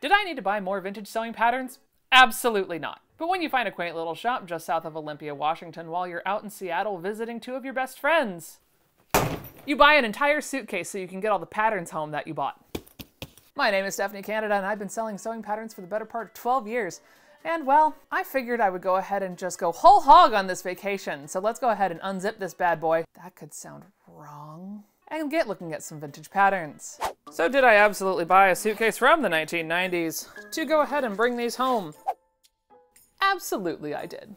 Did I need to buy more vintage sewing patterns? Absolutely not. But when you find a quaint little shop just south of Olympia, Washington, while you're out in Seattle visiting two of your best friends, you buy an entire suitcase so you can get all the patterns home that you bought. My name is Stephanie Canada, and I've been selling sewing patterns for the better part of 12 years. And well, I figured I would go ahead and just go whole hog on this vacation. So let's go ahead and unzip this bad boy. That could sound wrong. And get looking at some vintage patterns. So did I absolutely buy a suitcase from the 1990s to go ahead and bring these home? Absolutely I did.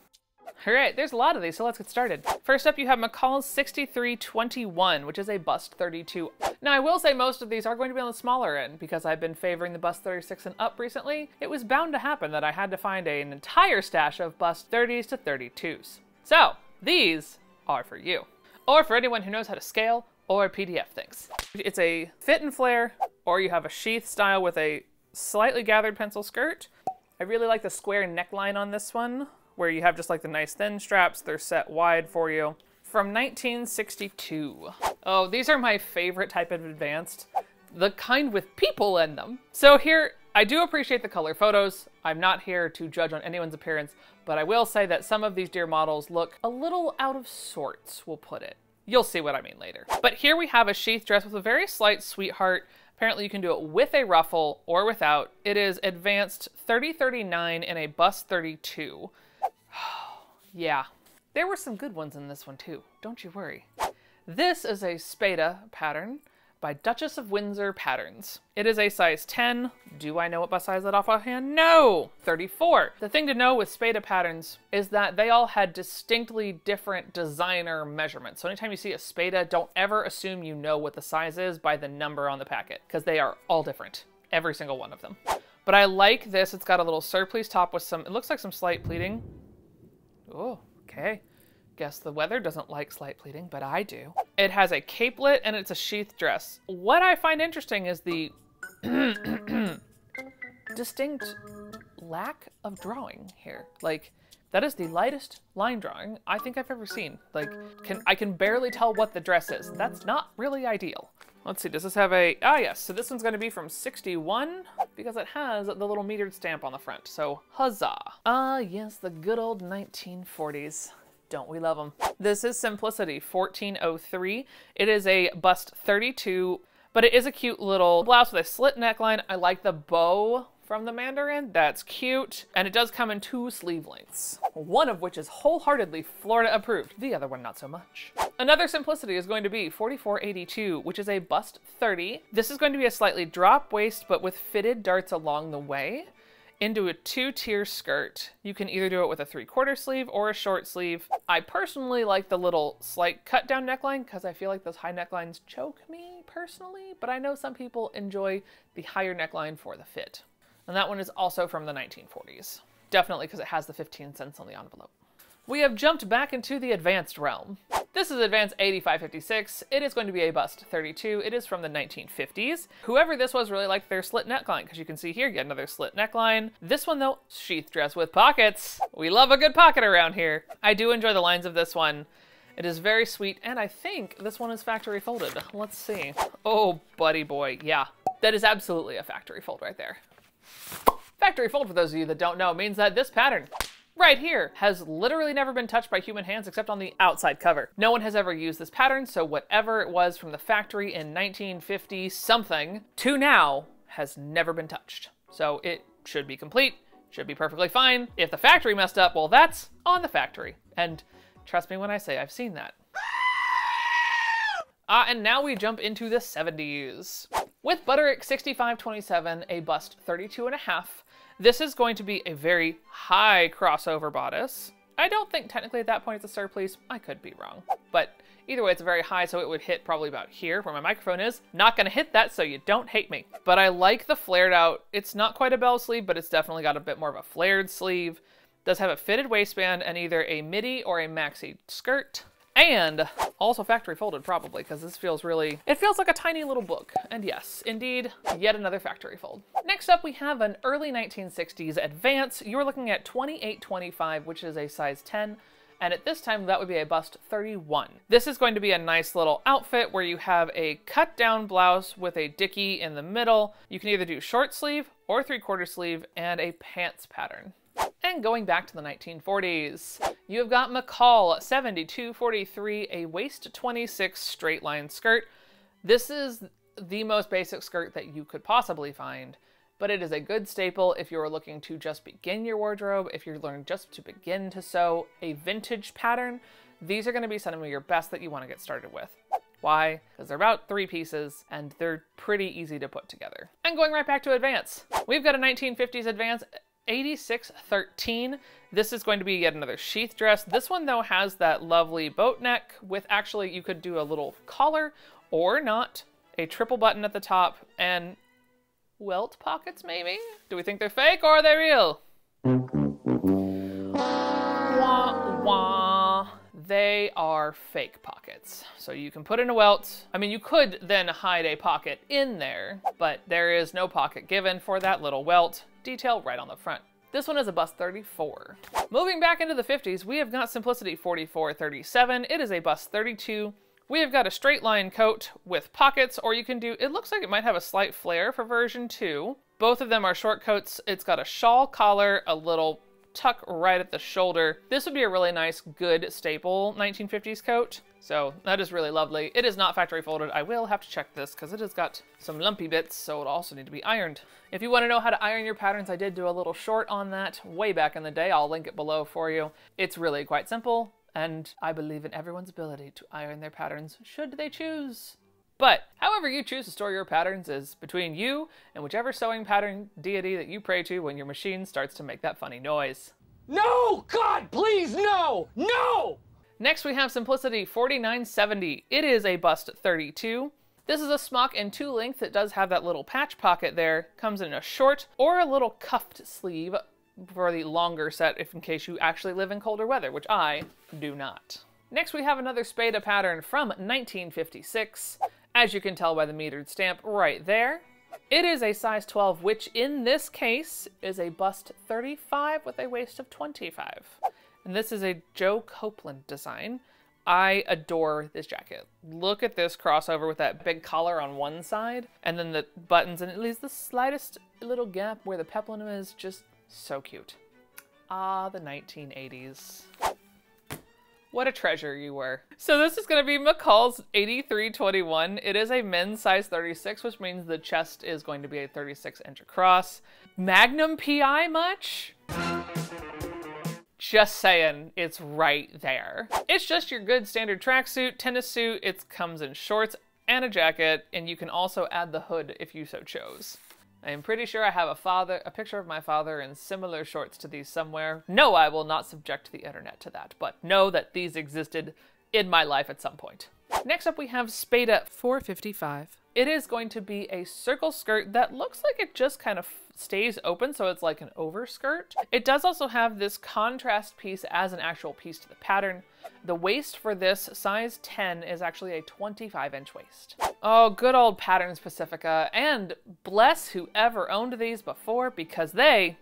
All right, there's a lot of these, so let's get started. First up, you have McCall's 6321, which is a bust 32. Now, I will say most of these are going to be on the smaller end because I've been favoring the bust 36 and up recently. It was bound to happen that I had to find an entire stash of bust 30s to 32s. So these are for you, or for anyone who knows how to scale or PDF things. It's a fit and flare, or you have a sheath style with a slightly gathered pencil skirt. I really like the square neckline on this one, where you have just like the nice thin straps, they're set wide for you. From 1962. Oh, these are my favorite type of advanced, the kind with people in them. So here, I do appreciate the color photos. I'm not here to judge on anyone's appearance, but I will say that some of these dear models look a little out of sorts, we'll put it. You'll see what I mean later. But here we have a sheath dress with a very slight sweetheart. Apparently you can do it with a ruffle or without. It is advanced 3039 and a bust 32. Yeah, there were some good ones in this one too, don't you worry. This is a Spada pattern by Duchess of Windsor Patterns. It is a size 10. Do I know what bust size that off offhand? No, 34. The thing to know with Spada patterns is that they all had distinctly different designer measurements. So anytime you see a Spada, don't ever assume you know what the size is by the number on the packet, because they are all different, every single one of them. But I like this. It's got a little surplice top with some, it looks like some slight pleating. Oh, okay. Guess the weather doesn't like slight pleating, but I do. It has a capelet and it's a sheath dress. What I find interesting is the distinct lack of drawing here. Like, that is the lightest line drawing I think I've ever seen. Like, I can barely tell what the dress is. That's not really ideal. Let's see, does this have a, ah yes, so this one's gonna be from 61 because it has the little metered stamp on the front, so huzzah. Ah yes, the good old 1940s. Don't we love them? This is Simplicity 1403. It is a bust 32, but it is a cute little blouse with a slit neckline. I like the bow from the Mandarin, that's cute. And it does come in two sleeve lengths, one of which is wholeheartedly Florida approved, the other one not so much. Another Simplicity is going to be 4482, which is a bust 30. This is going to be a slightly drop waist, but with fitted darts along the way into a two-tier skirt. You can either do it with a three-quarter sleeve or a short sleeve. I personally like the little slight cut-down neckline because I feel like those high necklines choke me personally, but I know some people enjoy the higher neckline for the fit. And that one is also from the 1940s. Definitely because it has the 15 cents on the envelope. We have jumped back into the advanced realm. This is advanced 8556. It is going to be a bust 32. It is from the 1950s. Whoever this was really liked their slit neckline, because you can see here, you get another slit neckline. This one though, sheath dress with pockets. We love a good pocket around here. I do enjoy the lines of this one. It is very sweet, and I think this one is factory folded. Let's see. Oh, buddy boy, yeah. That is absolutely a factory fold right there. Factory fold, for those of you that don't know, means that this pattern right here has literally never been touched by human hands except on the outside cover. No one has ever used this pattern, so whatever it was from the factory in 1950 something to now has never been touched. So it should be complete, should be perfectly fine. If the factory messed up, well, that's on the factory. And trust me when I say I've seen that. And now we jump into the 70s. With Butterick 6527, a bust 32.5. This is going to be a very high crossover bodice. I don't think technically at that point it's a surplice. I could be wrong, but either way it's very high, so it would hit probably about here where my microphone is. Not gonna hit that, so you don't hate me. But I like the flared out. It's not quite a bell sleeve, but it's definitely got a bit more of a flared sleeve. It does have a fitted waistband and either a midi or a maxi skirt. And also factory folded probably, because this feels really, it feels like a tiny little book. And yes, indeed, yet another factory fold. Next up, we have an early 1960s advance. You're looking at 2825, which is a size 10. And at this time, that would be a bust 31. This is going to be a nice little outfit where you have a cut down blouse with a dicky in the middle. You can either do short sleeve or three-quarter sleeve and a pants pattern. And going back to the 1940s, you've got McCall 7243, a waist 26 straight line skirt. This is the most basic skirt that you could possibly find, but it is a good staple if you're looking to just begin your wardrobe, if you're learning just to begin to sew a vintage pattern. These are going to be some of your best that you want to get started with. Why? Because they're about 3 pieces and they're pretty easy to put together. And going right back to Advanced, we've got a 1950s Advanced 8613. This is going to be yet another sheath dress. This one though has that lovely boat neck with actually, you could do a little collar or not, a triple button at the top and welt pockets maybe? Do we think they're fake or are they real? Wah, wah. They are fake pockets. So you can put in a welt. I mean, you could then hide a pocket in there, but there is no pocket given for that little welt detail right on the front. This one is a bust 34. Moving back into the 50s, we have got Simplicity 4437. It is a bust 32. We have got a straight line coat with pockets, or you can do, it looks like it might have a slight flare for version 2. Both of them are short coats. It's got a shawl collar, a little tuck right at the shoulder. This would be a really nice, good staple 1950s coat. So that is really lovely. It is not factory folded. I will have to check this because it has got some lumpy bits, so it'll also need to be ironed. If you want to know how to iron your patterns, I did do a little short on that way back in the day. I'll link it below for you. It's really quite simple, and I believe in everyone's ability to iron their patterns should they choose. But however you choose to store your patterns is between you and whichever sewing pattern deity that you pray to when your machine starts to make that funny noise. No! God, please, no! No! Next we have Simplicity 4970. It is a bust 32. This is a smock in 2 lengths. It does have that little patch pocket there. Comes in a short or a little cuffed sleeve for the longer set if in case you actually live in colder weather, which I do not. Next we have another Spada pattern from 1956. As you can tell by the metered stamp right there. It is a size 12, which in this case is a bust 35 with a waist of 25. And this is a Joe Copeland design. I adore this jacket. Look at this crossover with that big collar on one side and then the buttons, and it leaves the slightest little gap where the peplum is. Just so cute. Ah, the 1980s. What a treasure you were. So this is gonna be McCall's 8321. It is a men's size 36, which means the chest is going to be a 36 inch across. Magnum PI much? Just saying, it's right there. It's just your good standard tracksuit, tennis suit. It comes in shorts and a jacket, and you can also add the hood if you so chose. I am pretty sure I have a picture of my father in similar shorts to these somewhere. No, I will not subject the internet to that, but know that these existed in my life at some point. Next up we have Spada 455. It is going to be a circle skirt that looks like it just kind of stays open, so it's like an overskirt. It does also have this contrast piece as an actual piece to the pattern. The waist for this size 10 is actually a 25 inch waist. Oh, good old Patterns Pacifica, and bless whoever owned these before because they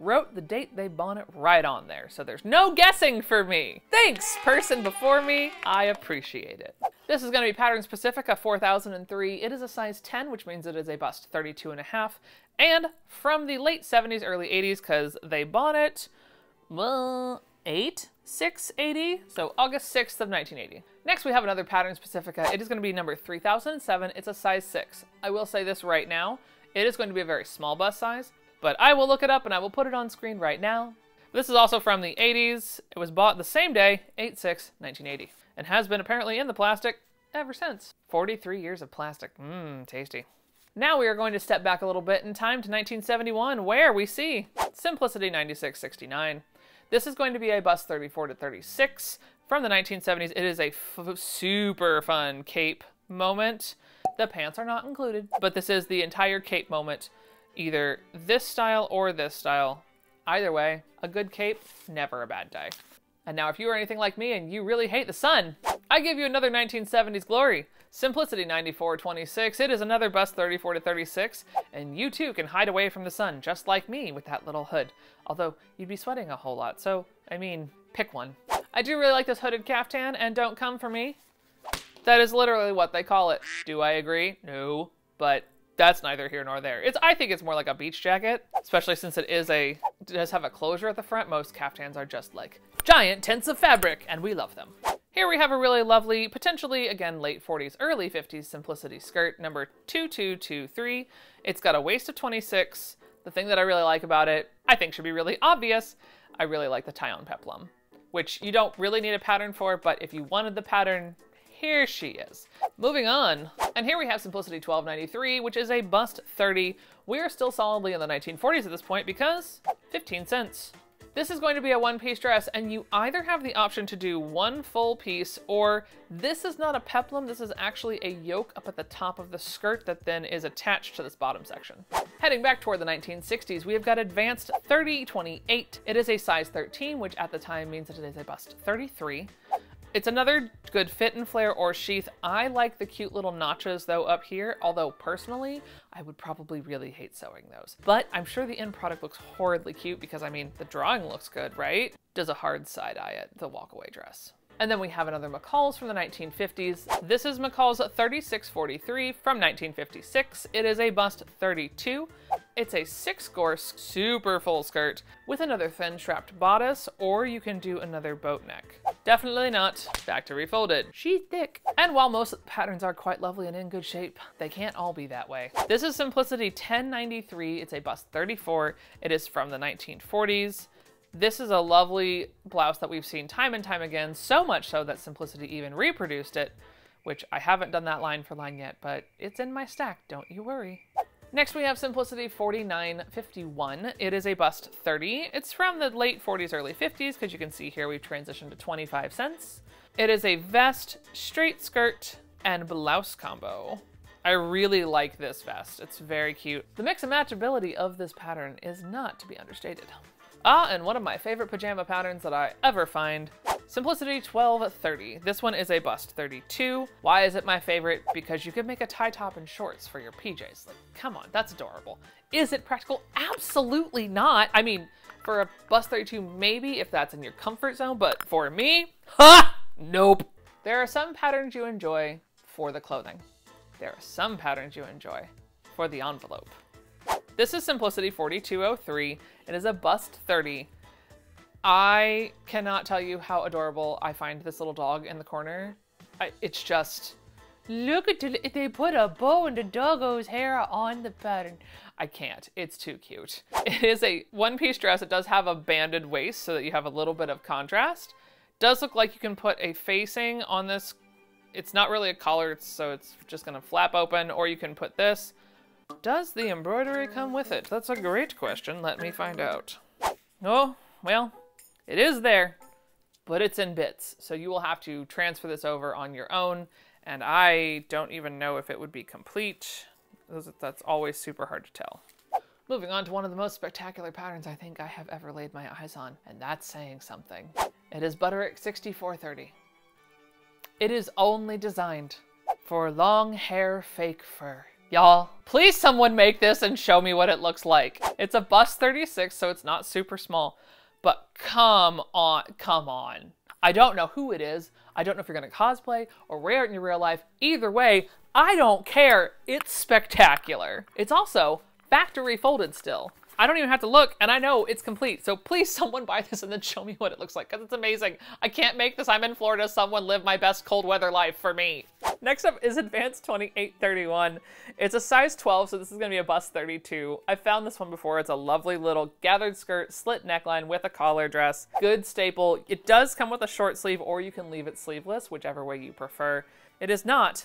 wrote the date they bought it right on there, so there's no guessing for me. Thanks, person before me. I appreciate it. This is going to be Patterns Pacifica 4003. It is a size 10, which means it is a bust 32.5, and from the late 70s, early 80s, because they bought it, well, 8/6/80, so August 6th of 1980. Next, we have another Patterns Pacifica. It is going to be number 3007. It's a size 6. I will say this right now. It is going to be a very small bust size, but I will look it up and I will put it on screen right now. This is also from the 80s. It was bought the same day, 8/6/1980, and has been apparently in the plastic ever since. 43 years of plastic, tasty. Now we are going to step back a little bit in time to 1971, where we see Simplicity 9669. This is going to be a bust 34 to 36 from the 1970s. It is a super fun cape moment. The pants are not included, but this is the entire cape moment. Either this style or this style. Either way, a good cape, never a bad day. And now if you are anything like me and you really hate the sun, I give you another 1970s glory. Simplicity 9426. It is another bust 34 to 36, and you too can hide away from the sun just like me with that little hood. Although you'd be sweating a whole lot, so I mean, pick one. I do really like this hooded caftan, and don't come for me. That is literally what they call it. Do I agree? No, but that's neither here nor there. I think it's more like a beach jacket, especially since it does have a closure at the front. Most caftans are just like giant tents of fabric, and we love them. Here we have a really lovely, potentially, again, late 40s, early 50s Simplicity skirt, number 2223. It's got a waist of 26. The thing that I really like about it, I think should be really obvious, I really like the tie-on peplum, which you don't really need a pattern for, but if you wanted the pattern, here she is. Moving on. And here we have Simplicity 1293, which is a bust 30. We are still solidly in the 1940s at this point because 15 cents. This is going to be a one-piece dress, and you either have the option to do one full piece, or this is not a peplum, this is actually a yoke up at the top of the skirt that then is attached to this bottom section. Heading back toward the 1960s, we have got Advanced 3028. It is a size 13, which at the time means that it is a bust 33. It's another good fit and flare or sheath. I like the cute little notches though up here, although personally, I would probably really hate sewing those. But I'm sure the end product looks horridly cute because I mean, the drawing looks good, right? Does a hard side eye at the walkaway dress. And then we have another McCall's from the 1950s. This is McCall's 3643 from 1956. It is a bust 32. It's a 6-gorse super full skirt with another thin strapped bodice, or you can do another boat neck. Definitely not factory folded. She's thick. And while most patterns are quite lovely and in good shape, they can't all be that way. This is Simplicity 1093. It's a bust 34. It is from the 1940s. This is a lovely blouse that we've seen time and time again, so much so that Simplicity even reproduced it, which I haven't done that line for line yet, but it's in my stack, don't you worry. Next we have Simplicity 4951. It is a bust 30. It's from the late 40s, early 50s, because you can see here we've transitioned to 25 cents. It is a vest, straight skirt, and blouse combo. I really like this vest. It's very cute. The mix and matchability of this pattern is not to be understated. Ah, and one of my favorite pajama patterns that I ever find, Simplicity 1230. This one is a bust 32. Why is it my favorite? Because you could make a tie top and shorts for your PJs. Like, come on, that's adorable. Is it practical? Absolutely not. I mean, for a bust 32, maybe if that's in your comfort zone, but for me, ha, nope. There are some patterns you enjoy for the clothing. There are some patterns you enjoy for the envelope. This is Simplicity 4203. It is a bust 30. I cannot tell you how adorable I find this little dog in the corner. It's just, look at they put a bow in the doggo's hair on the pattern. I can't, it's too cute. It is a one-piece dress. It does have a banded waist so that you have a little bit of contrast. Does look like you can put a facing on this. It's not really a collar, so it's just gonna flap open, or you can put this. Does the embroidery come with it? That's a great question. Let me find out. Oh, well, it is there, but it's in bits. So you will have to transfer this over on your own. And I don't even know if it would be complete. That's always super hard to tell. Moving on to one of the most spectacular patterns I think I have ever laid my eyes on. And that's saying something. It is Butterick 6430. It is only designed for long hair fake fur. Y'all, please someone make this and show me what it looks like. It's a bust 36, so it's not super small, but come on, come on. I don't know who it is. I don't know if you're gonna cosplay or wear it in your real life. Either way, I don't care. It's spectacular. It's also factory folded still. I don't even have to look, and I know it's complete. So please someone buy this and then show me what it looks like, because it's amazing. I can't make this, I'm in Florida. Someone live my best cold weather life for me. Next up is Advanced 2831. It's a size 12, so this is gonna be a bust 32. I found this one before. It's a lovely little gathered skirt, slit neckline with a collar dress, good staple. It does come with a short sleeve, or you can leave it sleeveless, whichever way you prefer. It is not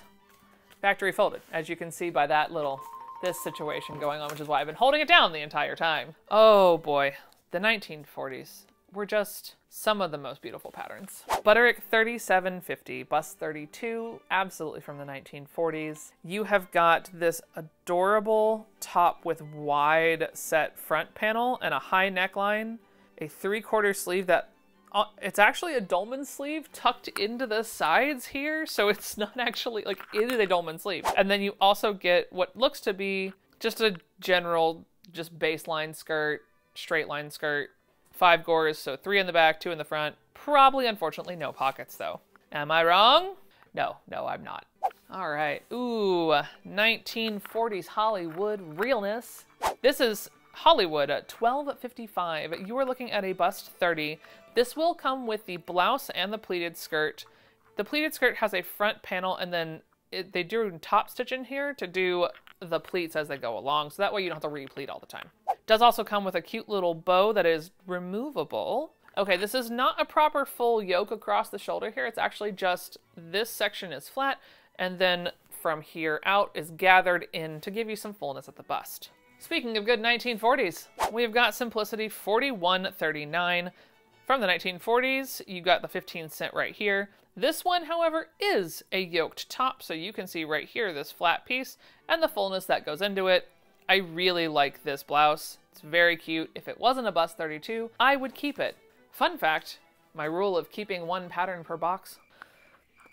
factory folded, as you can see by that little this situation going on, which is why I've been holding it down the entire time. Oh boy, the 1940s were just some of the most beautiful patterns. Butterick 3750, bust 32, absolutely from the 1940s. You have got this adorable top with wide set front panel and a high neckline, a 3/4 sleeve that it's actually a dolman sleeve tucked into the sides here. So it's not actually like, it is a dolman sleeve. And then you also get what looks to be just a general, just baseline skirt, straight line skirt, 5 gores, so 3 in the back, 2 in the front. Probably, unfortunately, no pockets though. Am I wrong? No, I'm not. All right, ooh, 1940s Hollywood realness. This is Hollywood at $12.55. You are looking at a bust 30. This will come with the blouse and the pleated skirt. The pleated skirt has a front panel, and then they do top stitch in here to do the pleats as they go along, so that way you don't have to re-pleat all the time. Does also come with a cute little bow that is removable. Okay, this is not a proper full yoke across the shoulder here. It's actually just this section is flat, and then from here out is gathered in to give you some fullness at the bust. Speaking of good 1940s, we've got Simplicity 4139. From the 1940s, you got the 15-cent right here. This one, however, is a yoked top, so you can see right here this flat piece and the fullness that goes into it. I really like this blouse. It's very cute. If it wasn't a bust 32, I would keep it. Fun fact, my rule of keeping one pattern per box,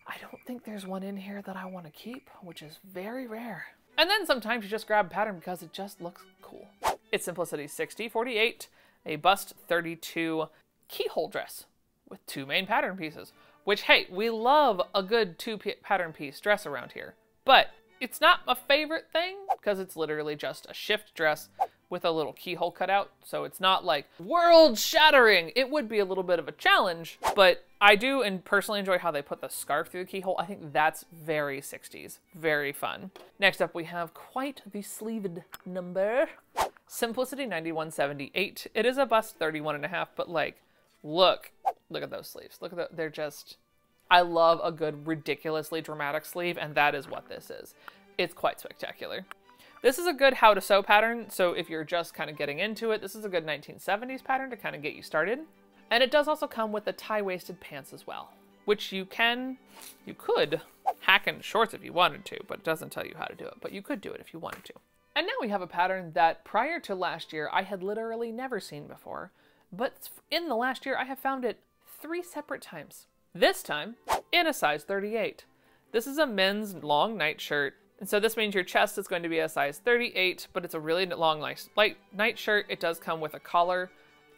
I don't think there's one in here that I want to keep, which is very rare. And then sometimes you just grab a pattern because it just looks cool. It's Simplicity 6048, a bust 32 keyhole dress with 2 main pattern pieces. Which, hey, we love a good 2 pattern piece dress around here, but it's not my favorite thing because it's literally just a shift dress with a little keyhole cutout. So it's not like world shattering. It would be a little bit of a challenge, but I do and personally enjoy how they put the scarf through the keyhole. I think that's very 60s, very fun. Next up, we have quite the sleeved number. Simplicity 9178. It is a bust 31.5, but like, look at those sleeves. Look at the, they're just, I love a good ridiculously dramatic sleeve, and that is what this is. It's quite spectacular. This is a good how to sew pattern, so if you're just kind of getting into it, this is a good 1970s pattern to kind of get you started. And it does also come with the tie-waisted pants as well, which you could hack in shorts if you wanted to, but it doesn't tell you how to do it, but you could do it if you wanted to. And now we have a pattern that prior to last year, I had literally never seen before, but in the last year, I have found it 3 separate times. This time, in a size 38. This is a men's long nightshirt. And so this means your chest is going to be a size 38, but it's a really long, light nightshirt. It does come with a collar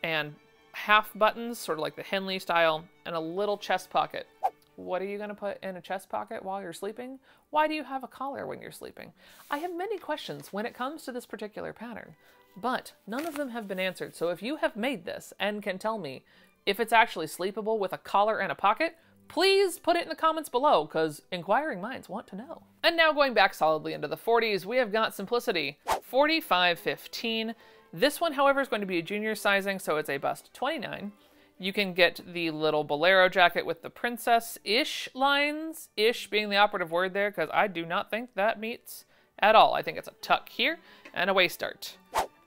and half buttons, sort of like the Henley style, and a little chest pocket. What are you going to put in a chest pocket while you're sleeping? Why do you have a collar when you're sleeping? I have many questions when it comes to this particular pattern, but none of them have been answered. So if you have made this and can tell me if it's actually sleepable with a collar and a pocket, please put it in the comments below, because inquiring minds want to know. And now going back solidly into the 40s, we have got Simplicity 4515. This one, however, is going to be a junior sizing, so it's a bust 29. You can get the little bolero jacket with the princess-ish lines, ish being the operative word there, because I do not think that meets at all. I think it's a tuck here and a waist dart.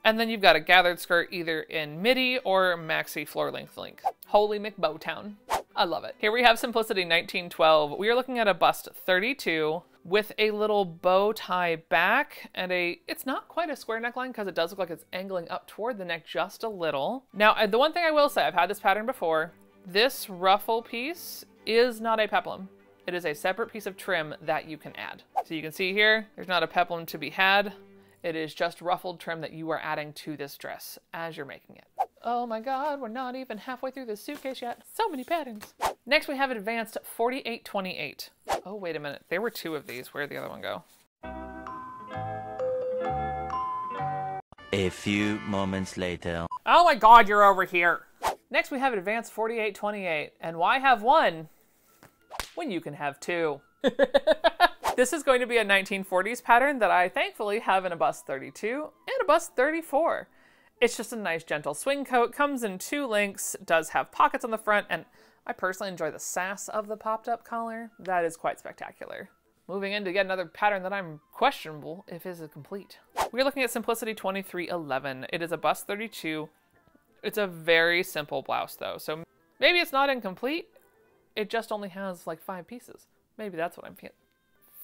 And then you've got a gathered skirt either in midi or maxi floor-length length. Holy McBowtown. I love it. Here we have Simplicity 1912. We are looking at a bust 32 with a little bow tie back and it's not quite a square neckline because it does look like it's angling up toward the neck just a little. Now, the one thing I will say, I've had this pattern before. This ruffle piece is not a peplum. It is a separate piece of trim that you can add. So you can see here, there's not a peplum to be had. It is just ruffled trim that you are adding to this dress as you're making it. Oh my God, we're not even halfway through this suitcase yet. So many patterns. Next we have Advanced 4828. Oh, wait a minute. There were 2 of these. Where'd the other one go? A few moments later. Oh my God, you're over here. Next we have Advanced 4828. And why have 1 when you can have 2? This is going to be a 1940s pattern that I thankfully have in a bust 32 and a bust 34. It's just a nice gentle swing coat, comes in 2 lengths, does have pockets on the front, and I personally enjoy the sass of the popped up collar. That is quite spectacular. Moving into yet another pattern that I'm questionable if is complete. We're looking at Simplicity 2311. It is a bust 32. It's a very simple blouse though, so maybe it's not incomplete. It just only has like 5 pieces. Maybe that's what I'm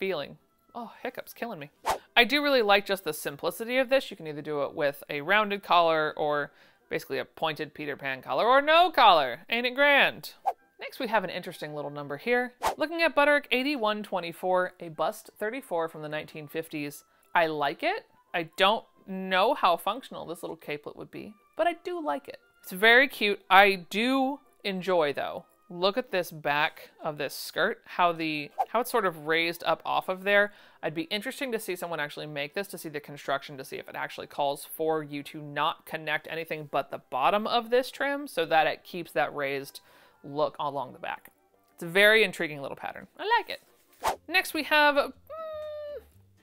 feeling. Oh, hiccups killing me. I do really like just the simplicity of this. You can either do it with a rounded collar or basically a pointed Peter Pan collar or no collar. Ain't it grand? Next, we have an interesting little number here. Looking at Butterick 8124, a bust 34 from the 1950s. I like it. I don't know how functional this little capelet would be, but I do like it. It's very cute. I do enjoy, though, look at this back of this skirt, how it's sort of raised up off of there. I'd be interesting to see someone actually make this, to see the construction, to see if it actually calls for you to not connect anything but the bottom of this trim so that it keeps that raised look along the back. It's a very intriguing little pattern. I like it. Next we have,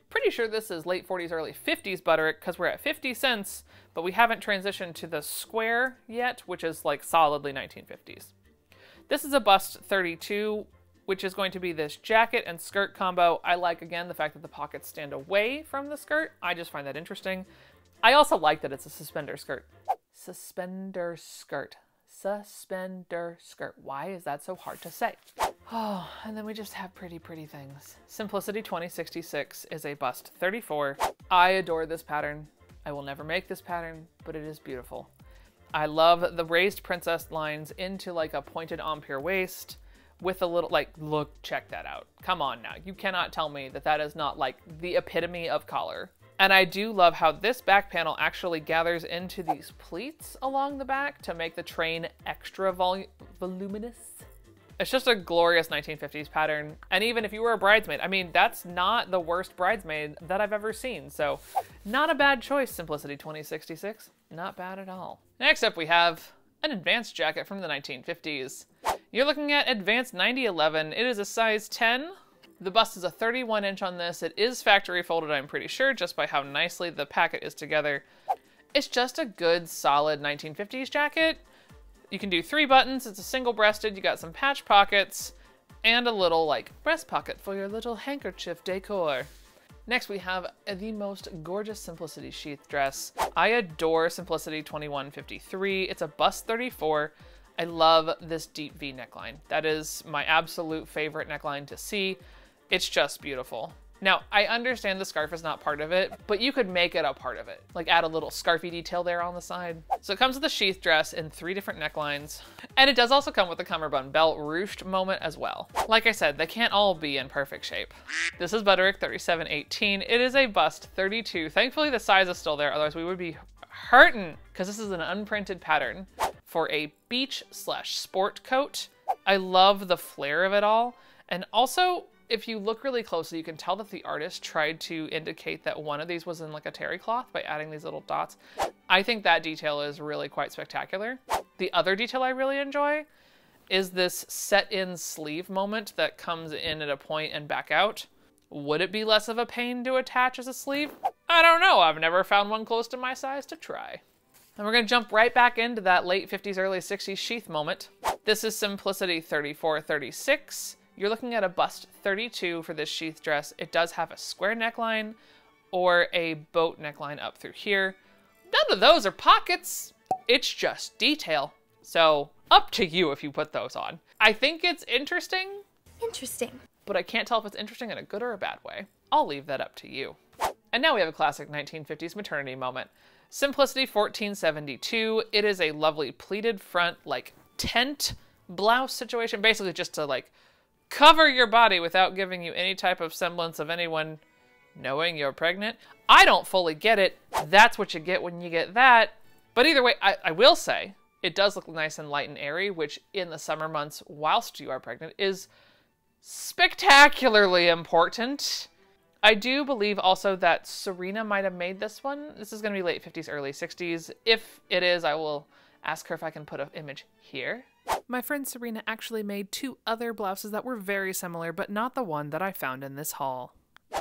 pretty sure this is late 40s, early 50s Butterick, because we're at 50 cents, but we haven't transitioned to the square yet, which is like solidly 1950s. This is a bust 32, which is going to be this jacket and skirt combo. I like, again, the fact that the pockets stand away from the skirt. I just find that interesting. I also like that it's a suspender skirt. Suspender skirt. Suspender skirt. Why is that so hard to say? Oh, and then we just have pretty, pretty things. Simplicity 2066 is a bust 34. I adore this pattern. I will never make this pattern, but it is beautiful. I love the raised princess lines into like a pointed ampere waist with a little, like, look, check that out. Come on now. You cannot tell me that that is not like the epitome of collar. And I do love how this back panel actually gathers into these pleats along the back to make the train extra voluminous. It's just a glorious 1950s pattern. And even if you were a bridesmaid, I mean, that's not the worst bridesmaid that I've ever seen. So not a bad choice, Simplicity 2066. Not bad at all. Next up, we have an Advanced jacket from the 1950s. You're looking at Advanced 9011. It is a size 10. The bust is a 31 inch on this. It is factory folded, I'm pretty sure, just by how nicely the packet is together. It's just a good, solid 1950s jacket. You can do 3 buttons. It's a single-breasted. You got some patch pockets and a little, like, breast pocket for your little handkerchief decor. Next, we have the most gorgeous Simplicity sheath dress. I adore Simplicity 2153. It's a bust 34. I love this deep V neckline. That is my absolute favorite neckline to see. It's just beautiful. Now, I understand the scarf is not part of it, but you could make it a part of it. Like, add a little scarfy detail there on the side. So it comes with a sheath dress in 3 different necklines. And it does also come with a cummerbund belt ruched moment as well. Like I said, they can't all be in perfect shape. This is Butterick 3718. It is a bust 32. Thankfully, the size is still there. Otherwise, we would be hurting, because this is an unprinted pattern for a beach/sport coat. I love the flare of it all. And also, if you look really closely, you can tell that the artist tried to indicate that one of these was in like a terry cloth by adding these little dots. I think that detail is really quite spectacular. The other detail I really enjoy is this set-in sleeve moment that comes in at a point and back out. Would it be less of a pain to attach as a sleeve? I don't know. I've never found one close to my size to try. And we're going to jump right back into that late 50s, early 60s sheath moment. This is Simplicity 3436. You're looking at a bust 32 for this sheath dress. It does have a square neckline or a boat neckline up through here. None of those are pockets. It's just detail. So up to you if you put those on. I think it's interesting. Interesting. But I can't tell if it's interesting in a good or a bad way. I'll leave that up to you. And now we have a classic 1950s maternity moment. Simplicity 1472. It is a lovely pleated front, like tent blouse situation, basically just to like cover your body without giving you any type of semblance of anyone knowing you're pregnant. I don't fully get it. That's what you get when you get that. But either way, I will say it does look nice and light and airy, which in the summer months, whilst you are pregnant, is spectacularly important. I do believe also that Serena might have made this one. This is going to be late 50s, early 60s. If it is, I will ask her if I can put an image here. My friend Serena actually made 2 other blouses that were very similar, but not the one that I found in this haul.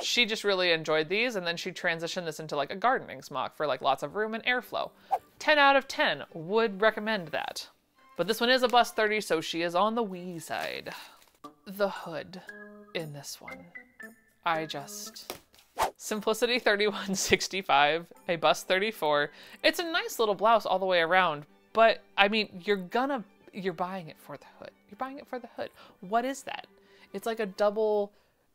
She just really enjoyed these, and then she transitioned this into like a gardening smock for like lots of room and airflow. 10 out of 10 would recommend that. But this one is a bust 30, so she is on the wee side. The hood in this one. I just... Simplicity 3165, a bust 34. It's a nice little blouse all the way around, but I mean, you're buying it for the hood. You're buying it for the hood. What is that? It's like a double,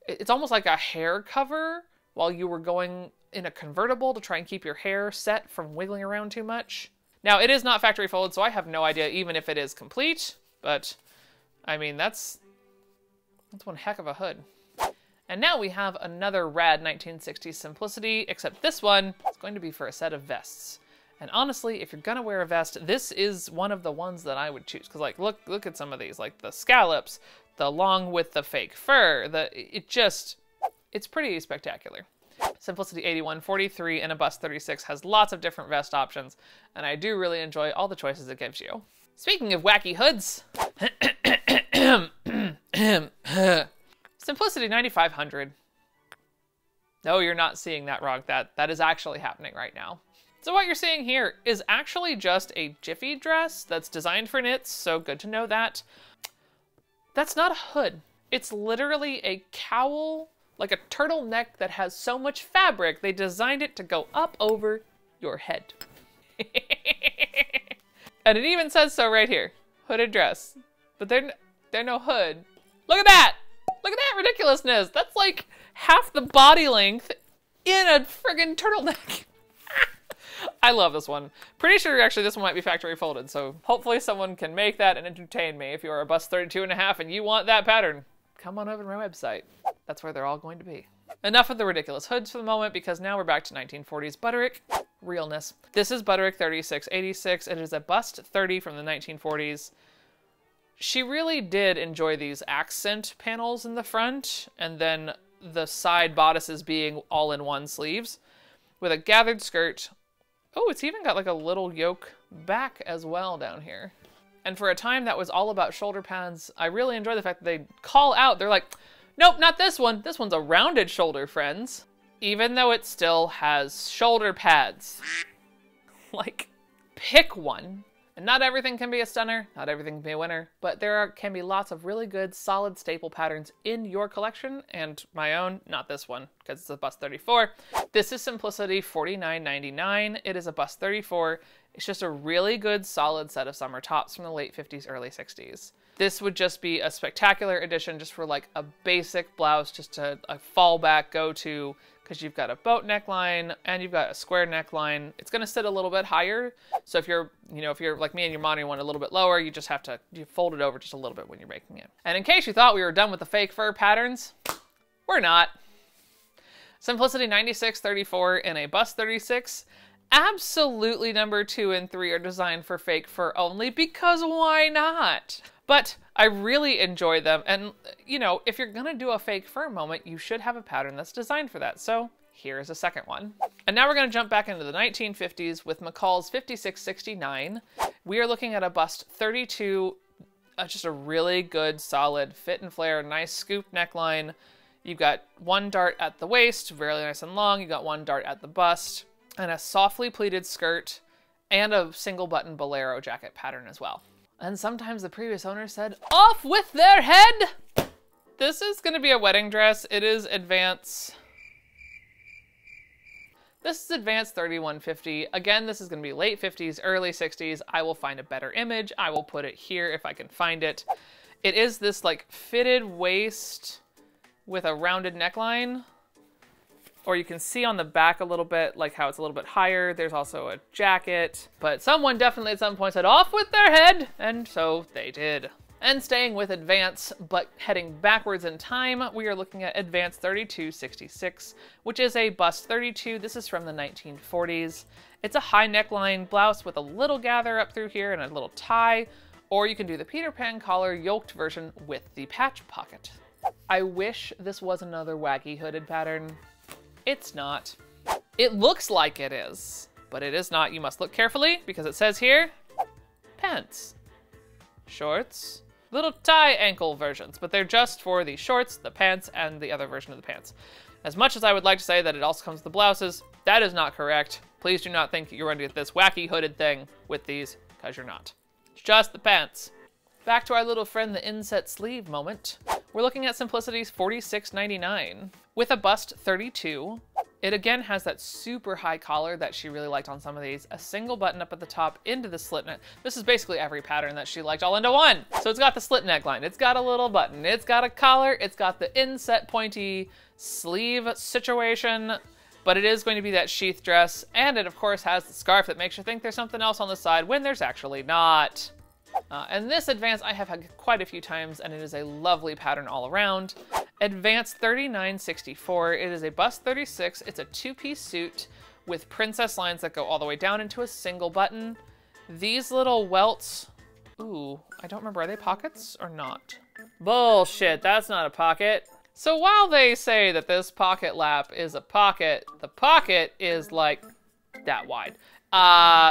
it's almost like a hair cover while you were going in a convertible to try and keep your hair set from wiggling around too much. Now it is not factory folded, so I have no idea even if it is complete, but I mean, that's one heck of a hood. And now we have another rad 1960s Simplicity, except this one is going to be for a set of vests. And honestly, if you're gonna wear a vest, this is one of the ones that I would choose. Cause like, look at some of these, like the scallops, the long with the fake fur, it's pretty spectacular. Simplicity 81, 43, and a bust 36 has lots of different vest options, and I do really enjoy all the choices it gives you. Speaking of wacky hoods, Simplicity 9500. No, you're not seeing that wrong. That is actually happening right now. So what you're seeing here is actually just a jiffy dress that's designed for knits, so good to know that. That's not a hood. It's literally a cowl, like a turtleneck that has so much fabric, they designed it to go up over your head. And it even says so right here, hooded dress. But they're no hood. Look at that! Look at that ridiculousness! That's like half the body length in a friggin' turtleneck. I love this one. Pretty sure actually this one might be factory folded, so hopefully someone can make that and entertain me. If you're a bust 32.5 and you want that pattern, come on over to my website. That's where they're all going to be. Enough of the ridiculous hoods for the moment, because now we're back to 1940s Butterick realness. This is Butterick 3686. It is a bust 30 from the 1940s. She really did enjoy these accent panels in the front, and then the side bodices being all in one sleeves with a gathered skirt. Oh, it's even got like a little yoke back as well down here. And for a time that was all about shoulder pads. I really enjoy the fact that they call out, they're like, nope, not this one. This one's a rounded shoulder, friends. Even though it still has shoulder pads. Like, pick one. And not everything can be a stunner, not everything can be a winner, but can be lots of really good, solid staple patterns in your collection, and my own, not this one, because it's a bust 34. This is Simplicity 4999. It is a bust 34. It's just a really good, solid set of summer tops from the late 50s, early 60s. This would just be a spectacular addition just for like a basic blouse, just a fallback go-to, because you've got a boat neckline and you've got a square neckline. It's going to sit a little bit higher. So if you're, you know, if you're like me and your mom, you want a little bit lower, you just have to fold it over just a little bit when you're making it. And in case you thought we were done with the fake fur patterns, we're not. Simplicity 9634 and a bust 36. Absolutely number 2 and 3 are designed for fake fur only, because why not? But I really enjoy them, and you know, if you're gonna do a fake fur moment, you should have a pattern that's designed for that, so here's a second one. And now we're gonna jump back into the 1950s with McCall's 5669. We are looking at a bust 32, just a really good solid fit and flare, nice scoop neckline. You've got one dart at the waist, really nice and long, you got one dart at the bust, and a softly pleated skirt and a single button bolero jacket pattern as well. And sometimes the previous owner said, off with their head. This is gonna be a wedding dress. It is Advanced. This is Advanced 3150. Again, this is gonna be late 50s, early 60s. I will find a better image. I will put it here if I can find it. It is this like fitted waist with a rounded neckline. Or you can see on the back a little bit, like how it's a little bit higher. There's also a jacket, but someone definitely at some point said off with their head. And so they did. And staying with Advance, but heading backwards in time, we are looking at Advance 3266, which is a bust 32. This is from the 1940s. It's a high neckline blouse with a little gather up through here and a little tie, or you can do the Peter Pan collar yoked version with the patch pocket. I wish this was another wacky hooded pattern. It's not. It looks like it is, but it is not. You must look carefully because it says here, pants, shorts, little tie ankle versions, but they're just for the shorts, the pants, and the other version of the pants. As much as I would like to say that it also comes with the blouses, that is not correct. Please do not think you're going to get this wacky hooded thing with these, because you're not. It's just the pants. Back to our little friend, the inset sleeve moment. We're looking at Simplicity's 4699 with a bust 32. It again has that super high collar that she really liked on some of these, a single button up at the top into the slit neck. This is basically every pattern that she liked all into one. So it's got the slit neckline, it's got a little button, it's got a collar, it's got the inset pointy sleeve situation, but it is going to be that sheath dress. And it of course has the scarf that makes you think there's something else on the side when there's actually not. And this Advance I have had quite a few times, and it is a lovely pattern all around. Advance 3964, it is a bust 36, it's a two-piece suit with princess lines that go all the way down into a single button. These little welts, ooh, I don't remember, are they pockets or not? Bullshit, that's not a pocket. So while they say that this pocket lap is a pocket, the pocket is like that wide.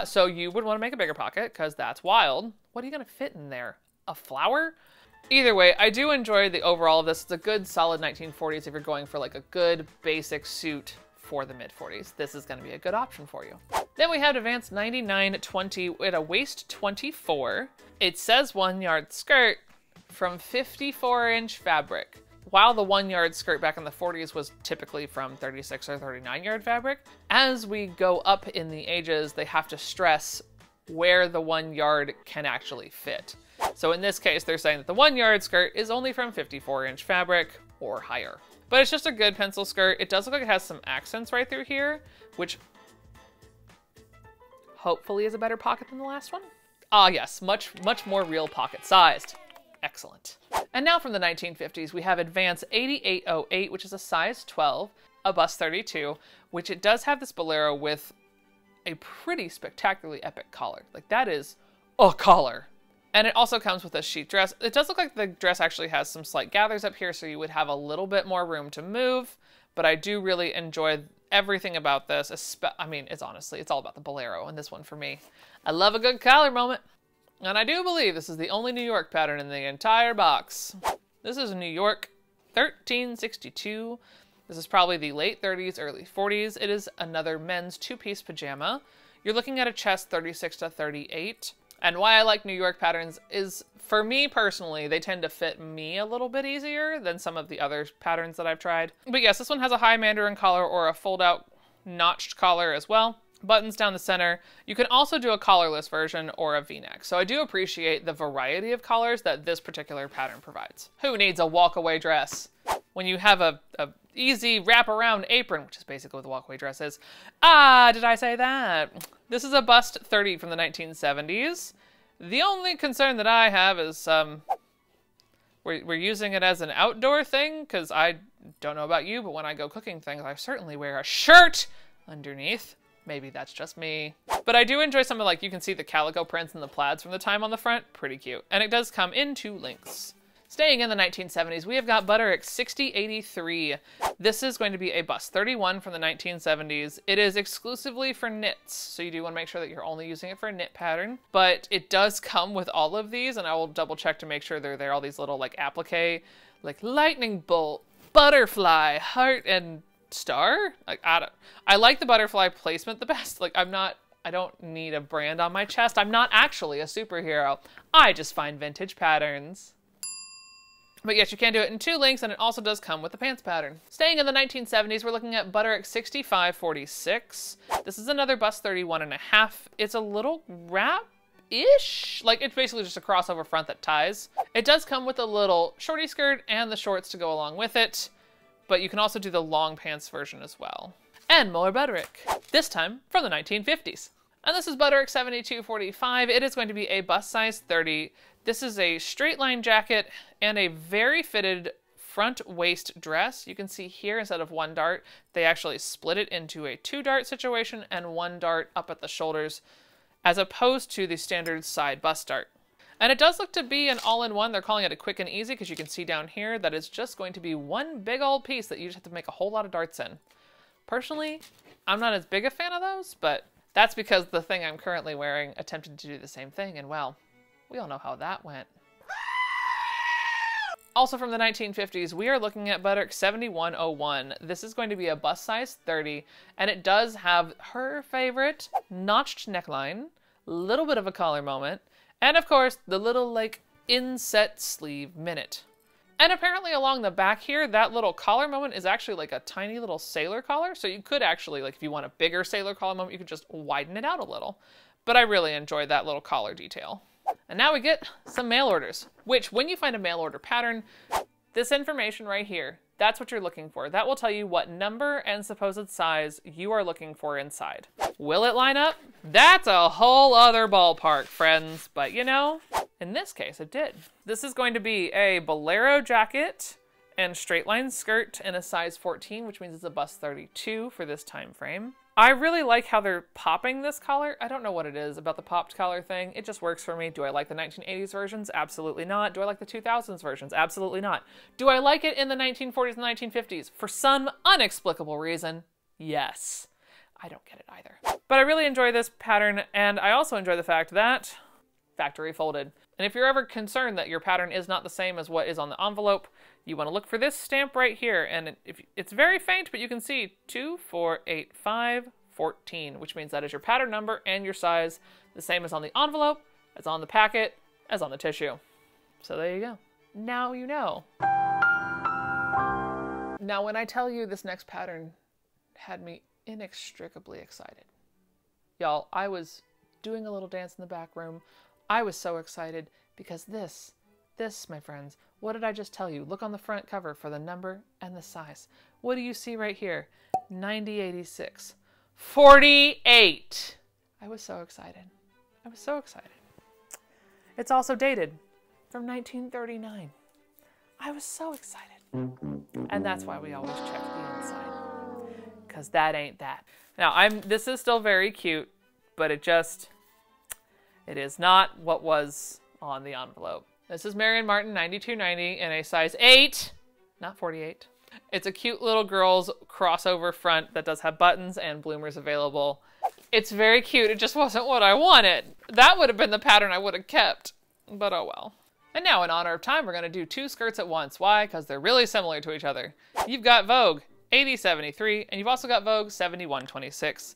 So you would want to make a bigger pocket because that's wild. What are you going to fit in there? A flower? Either way, I do enjoy the overall of this. It's a good solid 1940s if you're going for like a good basic suit for the mid-40s. This is going to be a good option for you. Then we have Advanced 9920 at a waist 24. It says 1 yard skirt from 54-inch fabric. While the 1 yard skirt back in the 40s was typically from 36 or 39-yard fabric, as we go up in the ages, they have to stress where the 1 yard can actually fit. So in this case, they're saying that the 1 yard skirt is only from 54-inch fabric or higher. But it's just a good pencil skirt. It does look like it has some accents right through here, which hopefully is a better pocket than the last one. Ah, yes, much, much more real pocket sized. Excellent. And now from the 1950s, we have Advanced 8808, which is a size 12, a bust 32, which it does have this bolero with a pretty spectacularly epic collar. Like that is a collar. And it also comes with a chic dress. It does look like the dress actually has some slight gathers up here, so you would have a little bit more room to move, but I do really enjoy everything about this. I mean, it's honestly, it's all about the bolero in this one for me. I love a good collar moment. And I do believe this is the only New York pattern in the entire box. This is New York 1362. This is probably the late 30s, early 40s. It is another men's two-piece pajama. You're looking at a chest 36 to 38. And why I like New York patterns is, for me personally, they tend to fit me a little bit easier than some of the other patterns that I've tried. But yes, this one has a high mandarin collar or a fold-out notched collar as well. Buttons down the center. You can also do a collarless version or a v-neck. So I do appreciate the variety of collars that this particular pattern provides. Who needs a walkaway dress when you have a easy wrap-around apron, which is basically what the walkaway dress is. Ah, did I say that? This is a bust 30 from the 1970s. The only concern that I have is we're using it as an outdoor thing, because I don't know about you, but when I go cooking things, I certainly wear a shirt underneath. Maybe that's just me. But I do enjoy some of, like, you can see the calico prints and the plaids from the time on the front. Pretty cute. And it does come in two lengths. Staying in the 1970s, we have got Butterick 6083. This is going to be a bust 31 from the 1970s. It is exclusively for knits, so you do want to make sure that you're only using it for a knit pattern. But it does come with all of these, and I will double check to make sure they're there. All these little, like, applique, like lightning bolt, butterfly, heart, and star? Like, I like the butterfly placement the best. Like, I don't need a brand on my chest. I'm not actually a superhero. I just find vintage patterns. But yes, you can do it in two lengths, and it also does come with the pants pattern. Staying in the 1970s, we're looking at Butterick 6546. This is another bust 31.5. It's a little wrap-ish. Like, it's basically just a crossover front that ties. It does come with a little shorty skirt and the shorts to go along with it. But you can also do the long pants version as well. And more Butterick, this time from the 1950s. And this is Butterick 7245. It is going to be a bust size 30. This is a straight line jacket and a very fitted front waist dress. You can see here, instead of one dart, they actually split it into a two dart situation and one dart up at the shoulders, as opposed to the standard side bust dart. And it does look to be an all-in-one. They're calling it a quick and easy because you can see down here that it's just going to be one big old piece that you just have to make a whole lot of darts in. Personally, I'm not as big a fan of those, but that's because the thing I'm currently wearing attempted to do the same thing, and well, we all know how that went. Also from the 1950s, we are looking at Butterick 7101. This is going to be a bust size 30, and it does have her favorite notched neckline, little bit of a collar moment, and of course, the little, like, inset sleeve minute. And apparently along the back here, that little collar moment is actually like a tiny little sailor collar. So you could actually, like, if you want a bigger sailor collar moment, you could just widen it out a little. But I really enjoyed that little collar detail. And now we get some mail orders, which when you find a mail order pattern, this information right here, that's what you're looking for. That will tell you what number and supposed size you are looking for inside. Will it line up? That's a whole other ballpark, friends. But you know, in this case, it did. This is going to be a bolero jacket and straight line skirt in a size 14, which means it's a bust 32 for this time frame. I really like how they're popping this collar. I don't know what it is about the popped collar thing. It just works for me. Do I like the 1980s versions? Absolutely not. Do I like the 2000s versions? Absolutely not. Do I like it in the 1940s and 1950s? For some inexplicable reason, yes. I don't get it either. But I really enjoy this pattern, and I also enjoy the fact that factory folded. And if you're ever concerned that your pattern is not the same as what is on the envelope, you want to look for this stamp right here, and it's very faint, but you can see 2, 4, 8, 5, 14, which means that is your pattern number and your size, the same as on the envelope, as on the packet, as on the tissue. So there you go. Now you know. Now when I tell you this next pattern had me inextricably excited. Y'all, I was doing a little dance in the back room. I was so excited because this, my friends, what did I just tell you? Look on the front cover for the number and the size. What do you see right here? 9086. 48! I was so excited. I was so excited. It's also dated from 1939. I was so excited. And that's why we always check the inside. Because that ain't that. Now, this is still very cute, but it is not what was on the envelope. This is Marion Martin 9290 in a size 8, not 48. It's a cute little girl's crossover front that does have buttons and bloomers available. It's very cute. It just wasn't what I wanted. That would have been the pattern I would have kept, but oh well. And now in honor of time, we're gonna do two skirts at once. Why? Because they're really similar to each other. You've got Vogue 8073, and you've also got Vogue 7126.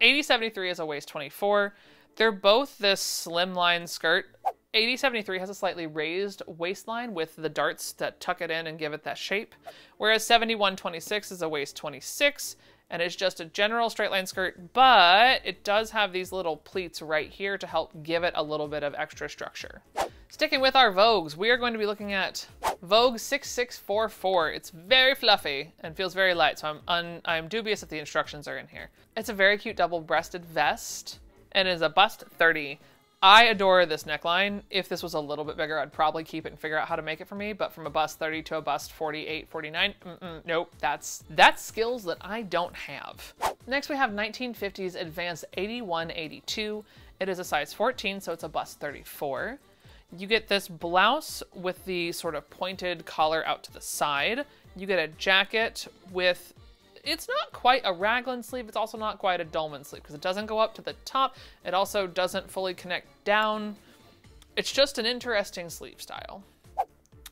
8073 is a waist 24. They're both this slimline skirt. 8073 has a slightly raised waistline with the darts that tuck it in and give it that shape, whereas 7126 is a waist 26, and it's just a general straight line skirt, but it does have these little pleats right here to help give it a little bit of extra structure. Sticking with our Vogues, we are going to be looking at Vogue 6644. It's very fluffy and feels very light, so I'm dubious if the instructions are in here. It's a very cute double-breasted vest and is a bust 30. I adore this neckline. If this was a little bit bigger, I'd probably keep it and figure out how to make it for me, but from a bust 30 to a bust 48, 49, nope, that's skills that I don't have. Next we have 1950s Advanced 8182. It is a size 14, so it's a bust 34. You get this blouse with the sort of pointed collar out to the side. You get a jacket with, it's not quite a raglan sleeve, it's also not quite a dolman sleeve because it doesn't go up to the top, it also doesn't fully connect down. It's just an interesting sleeve style.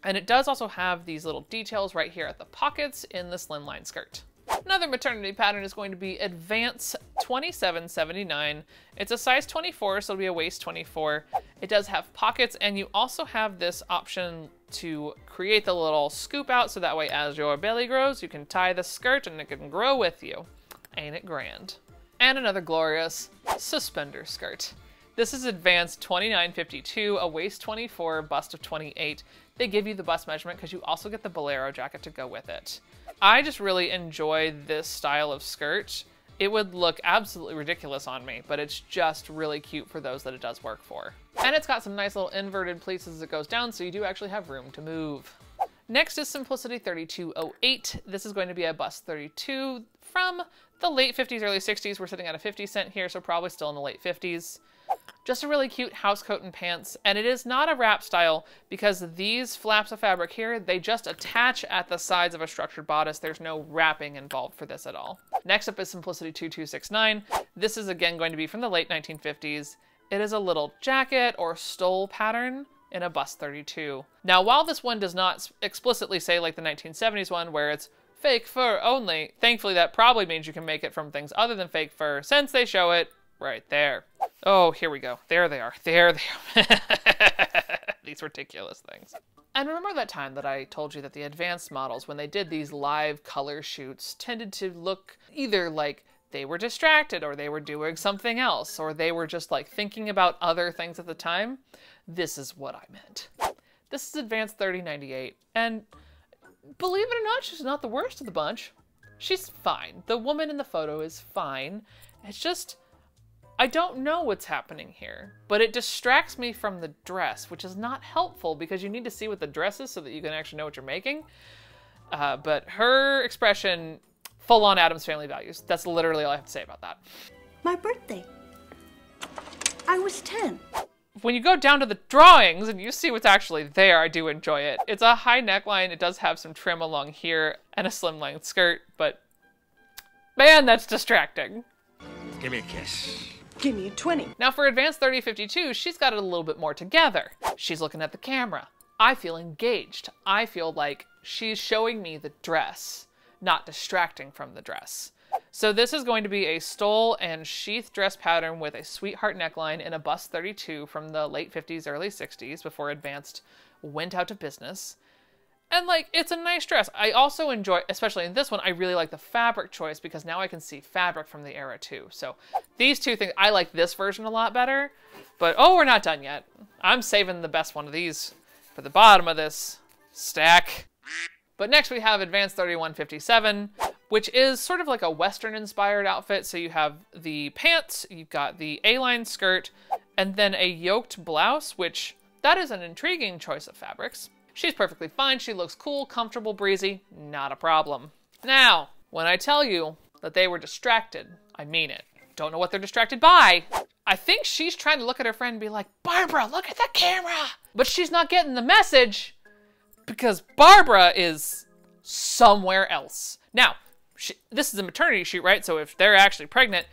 And it does also have these little details right here at the pockets in the slimline skirt. Another maternity pattern is going to be Advance 2779. It's a size 24, so it'll be a waist 24. It does have pockets, and you also have this option to create the little scoop out, so that way as your belly grows, you can tie the skirt and it can grow with you. Ain't it grand? And another glorious suspender skirt. This is Advance 2952, a waist 24, bust of 28. They give you the bust measurement because you also get the bolero jacket to go with it. I just really enjoy this style of skirt. It would look absolutely ridiculous on me, but it's just really cute for those that it does work for. And it's got some nice little inverted pleats as it goes down, so you do actually have room to move. Next is Simplicity 3208. This is going to be a bust 32 from the late 50s, early 60s. We're sitting at a 50 cent here, so probably still in the late 50s. Just a really cute house coat and pants, and it is not a wrap style because these flaps of fabric here, they just attach at the sides of a structured bodice. There's no wrapping involved for this at all. Next up is Simplicity 2269. This is again going to be from the late 1950s. It is a little jacket or stole pattern in a bust 32. Now, while this one does not explicitly say like the 1970s one where it's fake fur only, thankfully that probably means you can make it from things other than fake fur since they show it right there. Oh, here we go. There they are. There they are. These ridiculous things. And remember that time that I told you that the Advanced models, when they did these live color shoots, tended to look either like they were distracted or they were doing something else, or they were just like thinking about other things at the time? This is what I meant. This is Advanced 3098. And believe it or not, she's not the worst of the bunch. She's fine. The woman in the photo is fine. It's just, I don't know what's happening here, but it distracts me from the dress, which is not helpful because you need to see what the dress is so that you can actually know what you're making. But her expression full-on Addams Family values. That's literally all I have to say about that. My birthday. I was 10. When you go down to the drawings and you see what's actually there, I do enjoy it. It's a high neckline. It does have some trim along here and a slim length skirt, but man, that's distracting. Give me a kiss. Give me a 20. Now for Advanced 3052, she's got it a little bit more together. She's looking at the camera. I feel engaged. I feel like she's showing me the dress, not distracting from the dress. So this is going to be a stole and sheath dress pattern with a sweetheart neckline in a bust 32 from the late 50s, early 60s before Advanced went out of business. And like, it's a nice dress. I also enjoy, especially in this one, I really like the fabric choice because now I can see fabric from the era too. So these two things, I like this version a lot better, but oh, we're not done yet. I'm saving the best one of these for the bottom of this stack. But next we have Advanced 3157, which is sort of like a Western inspired outfit. So you have the pants, you've got the A-line skirt, and then a yoked blouse, which that is an intriguing choice of fabrics. She's perfectly fine. She looks cool, comfortable, breezy, not a problem. Now, when I tell you that they were distracted, I mean it. Don't know what they're distracted by. I think she's trying to look at her friend and be like, Barbara, look at the camera. But she's not getting the message because Barbara is somewhere else. Now, this is a maternity shoot, right? So if they're actually pregnant,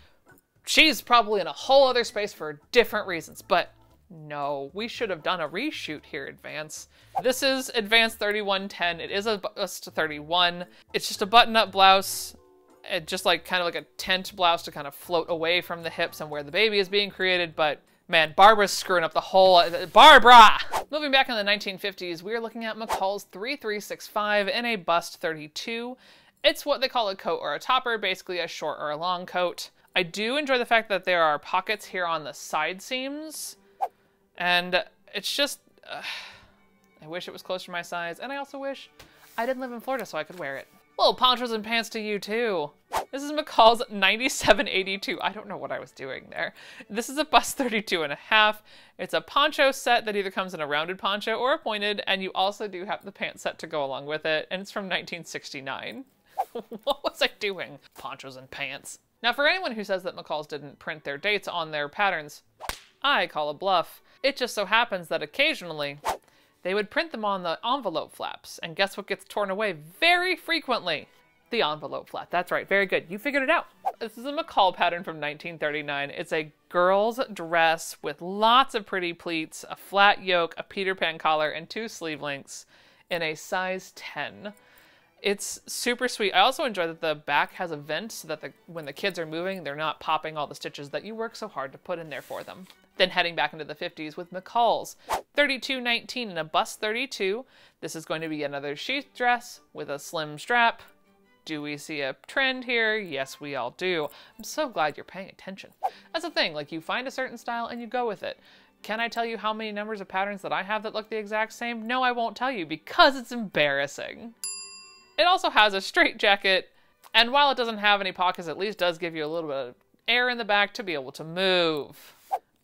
she's probably in a whole other space for different reasons, but no, we should have done a reshoot here, Advance. This is Advance 3110. It is a bust 31. It's just a button-up blouse, just like kind of like a tent blouse to kind of float away from the hips and where the baby is being created. But man, Barbara's screwing up the whole, Barbara! Moving back in the 1950s, we are looking at McCall's 3365 in a bust 32. It's what they call a coat or a topper, basically a short or a long coat. I do enjoy the fact that there are pockets here on the side seams. And it's just, I wish it was closer to my size. And I also wish I didn't live in Florida so I could wear it. Little ponchos and pants to you too. This is McCall's 9782. I don't know what I was doing there. This is a bust 32.5. It's a poncho set that either comes in a rounded poncho or a pointed. And you also do have the pants set to go along with it. And it's from 1969. What was I doing? Ponchos and pants. Now for anyone who says that McCall's didn't print their dates on their patterns, I call a bluff. It just so happens that occasionally they would print them on the envelope flaps. And guess what gets torn away very frequently? The envelope flap. That's right. Very good. You figured it out. This is a McCall pattern from 1939. It's a girl's dress with lots of pretty pleats, a flat yoke, a Peter Pan collar, and two sleeve links in a size 10. It's super sweet. I also enjoy that the back has a vent so that when the kids are moving, they're not popping all the stitches that you work so hard to put in there for them. Then heading back into the 50s with McCall's 3219 and a bust 32. This is going to be another sheath dress with a slim strap. Do we see a trend here? Yes, we all do. I'm so glad you're paying attention. That's the thing, like you find a certain style and you go with it. Can I tell you how many numbers of patterns that I have that look the exact same? No, I won't tell you because it's embarrassing. It also has a straight jacket, and while it doesn't have any pockets, it at least does give you a little bit of air in the back to be able to move.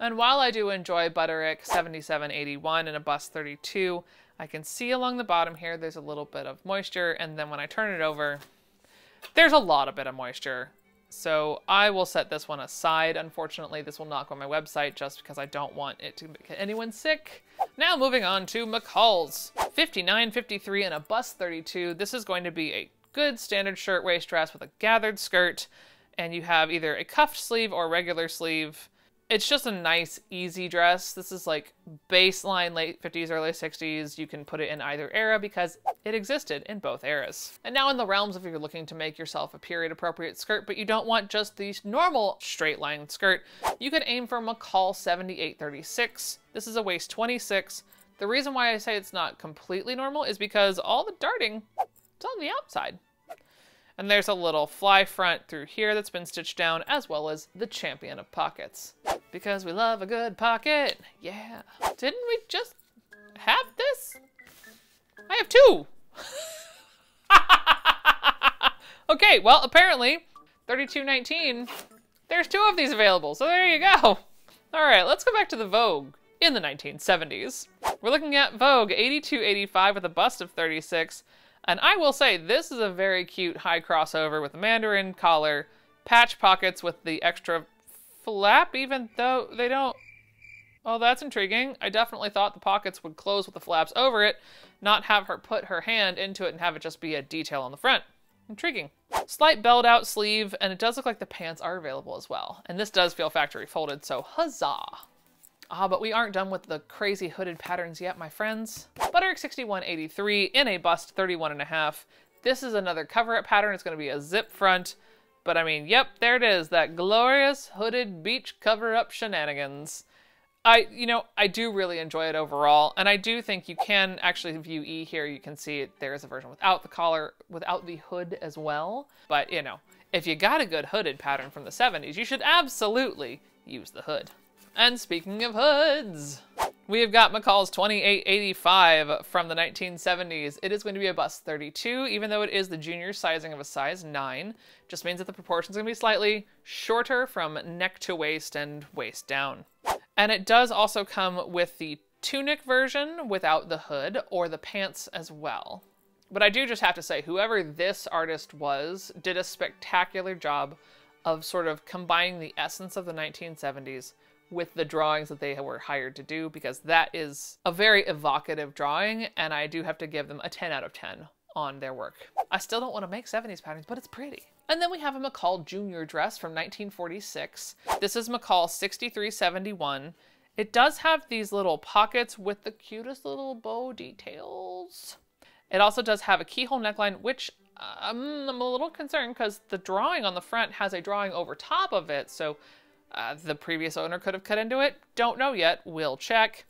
And while I do enjoy Butterick 7781 and a bust 32, I can see along the bottom here, there's a little bit of moisture. And then when I turn it over, there's a bit of moisture. So I will set this one aside. Unfortunately, this will not go on my website just because I don't want it to make anyone sick. Now moving on to McCall's 5953 and a bust 32. This is going to be a good standard shirtwaist dress with a gathered skirt. And you have either a cuffed sleeve or regular sleeve. It's just a nice, easy dress. This is like baseline late 50s, early 60s. You can put it in either era because it existed in both eras. And now in the realms of if you're looking to make yourself a period appropriate skirt, but you don't want just the normal straight line skirt, you could aim for McCall 7836. This is a waist 26. The reason why I say it's not completely normal is because all the darting is on the outside. And there's a little fly front through here that's been stitched down, as well as the champion of pockets. Because we love a good pocket, yeah. Didn't we just have this? I have two. Okay, well, apparently, 3219, there's two of these available, so there you go. All right, let's go back to the Vogue in the 1970s. We're looking at Vogue 8285 with a bust of 36. And I will say, this is a very cute high crossover with a mandarin collar, patch pockets with the extra flap, even though they don't... Oh, that's intriguing. I definitely thought the pockets would close with the flaps over it, not have her put her hand into it and have it just be a detail on the front. Intriguing. Slight belled out sleeve, and it does look like the pants are available as well. And this does feel factory folded, so huzzah. Ah, but we aren't done with the crazy hooded patterns yet, my friends. Butterick 6183 in a bust 31.5. This is another cover-up pattern. It's going to be a zip front. But I mean, yep, there it is. That glorious hooded beach cover-up shenanigans. I do really enjoy it overall, and I do think you can actually view E here. You can see it, there is a version without the collar, without the hood as well. But, you know, if you got a good hooded pattern from the 70s, you should absolutely use the hood. And speaking of hoods, we have got McCall's 2885 from the 1970s. It is going to be a bust 32, even though it is the junior sizing of a size 9. Just means that the proportions going to be slightly shorter from neck to waist and waist down. And it does also come with the tunic version without the hood or the pants as well. But I do just have to say, whoever this artist was did a spectacular job of sort of combining the essence of the 1970s with the drawings that they were hired to do, because that is a very evocative drawing, and I do have to give them a 10 out of 10 on their work. I still don't want to make 70s patterns, but it's pretty. And then we have a McCall Jr. dress from 1946. This is McCall 6371. It does have these little pockets with the cutest little bow details. It also does have a keyhole neckline, which I'm a little concerned because the drawing on the front has a drawing over top of it. So the previous owner could have cut into it. Don't know yet. We'll check.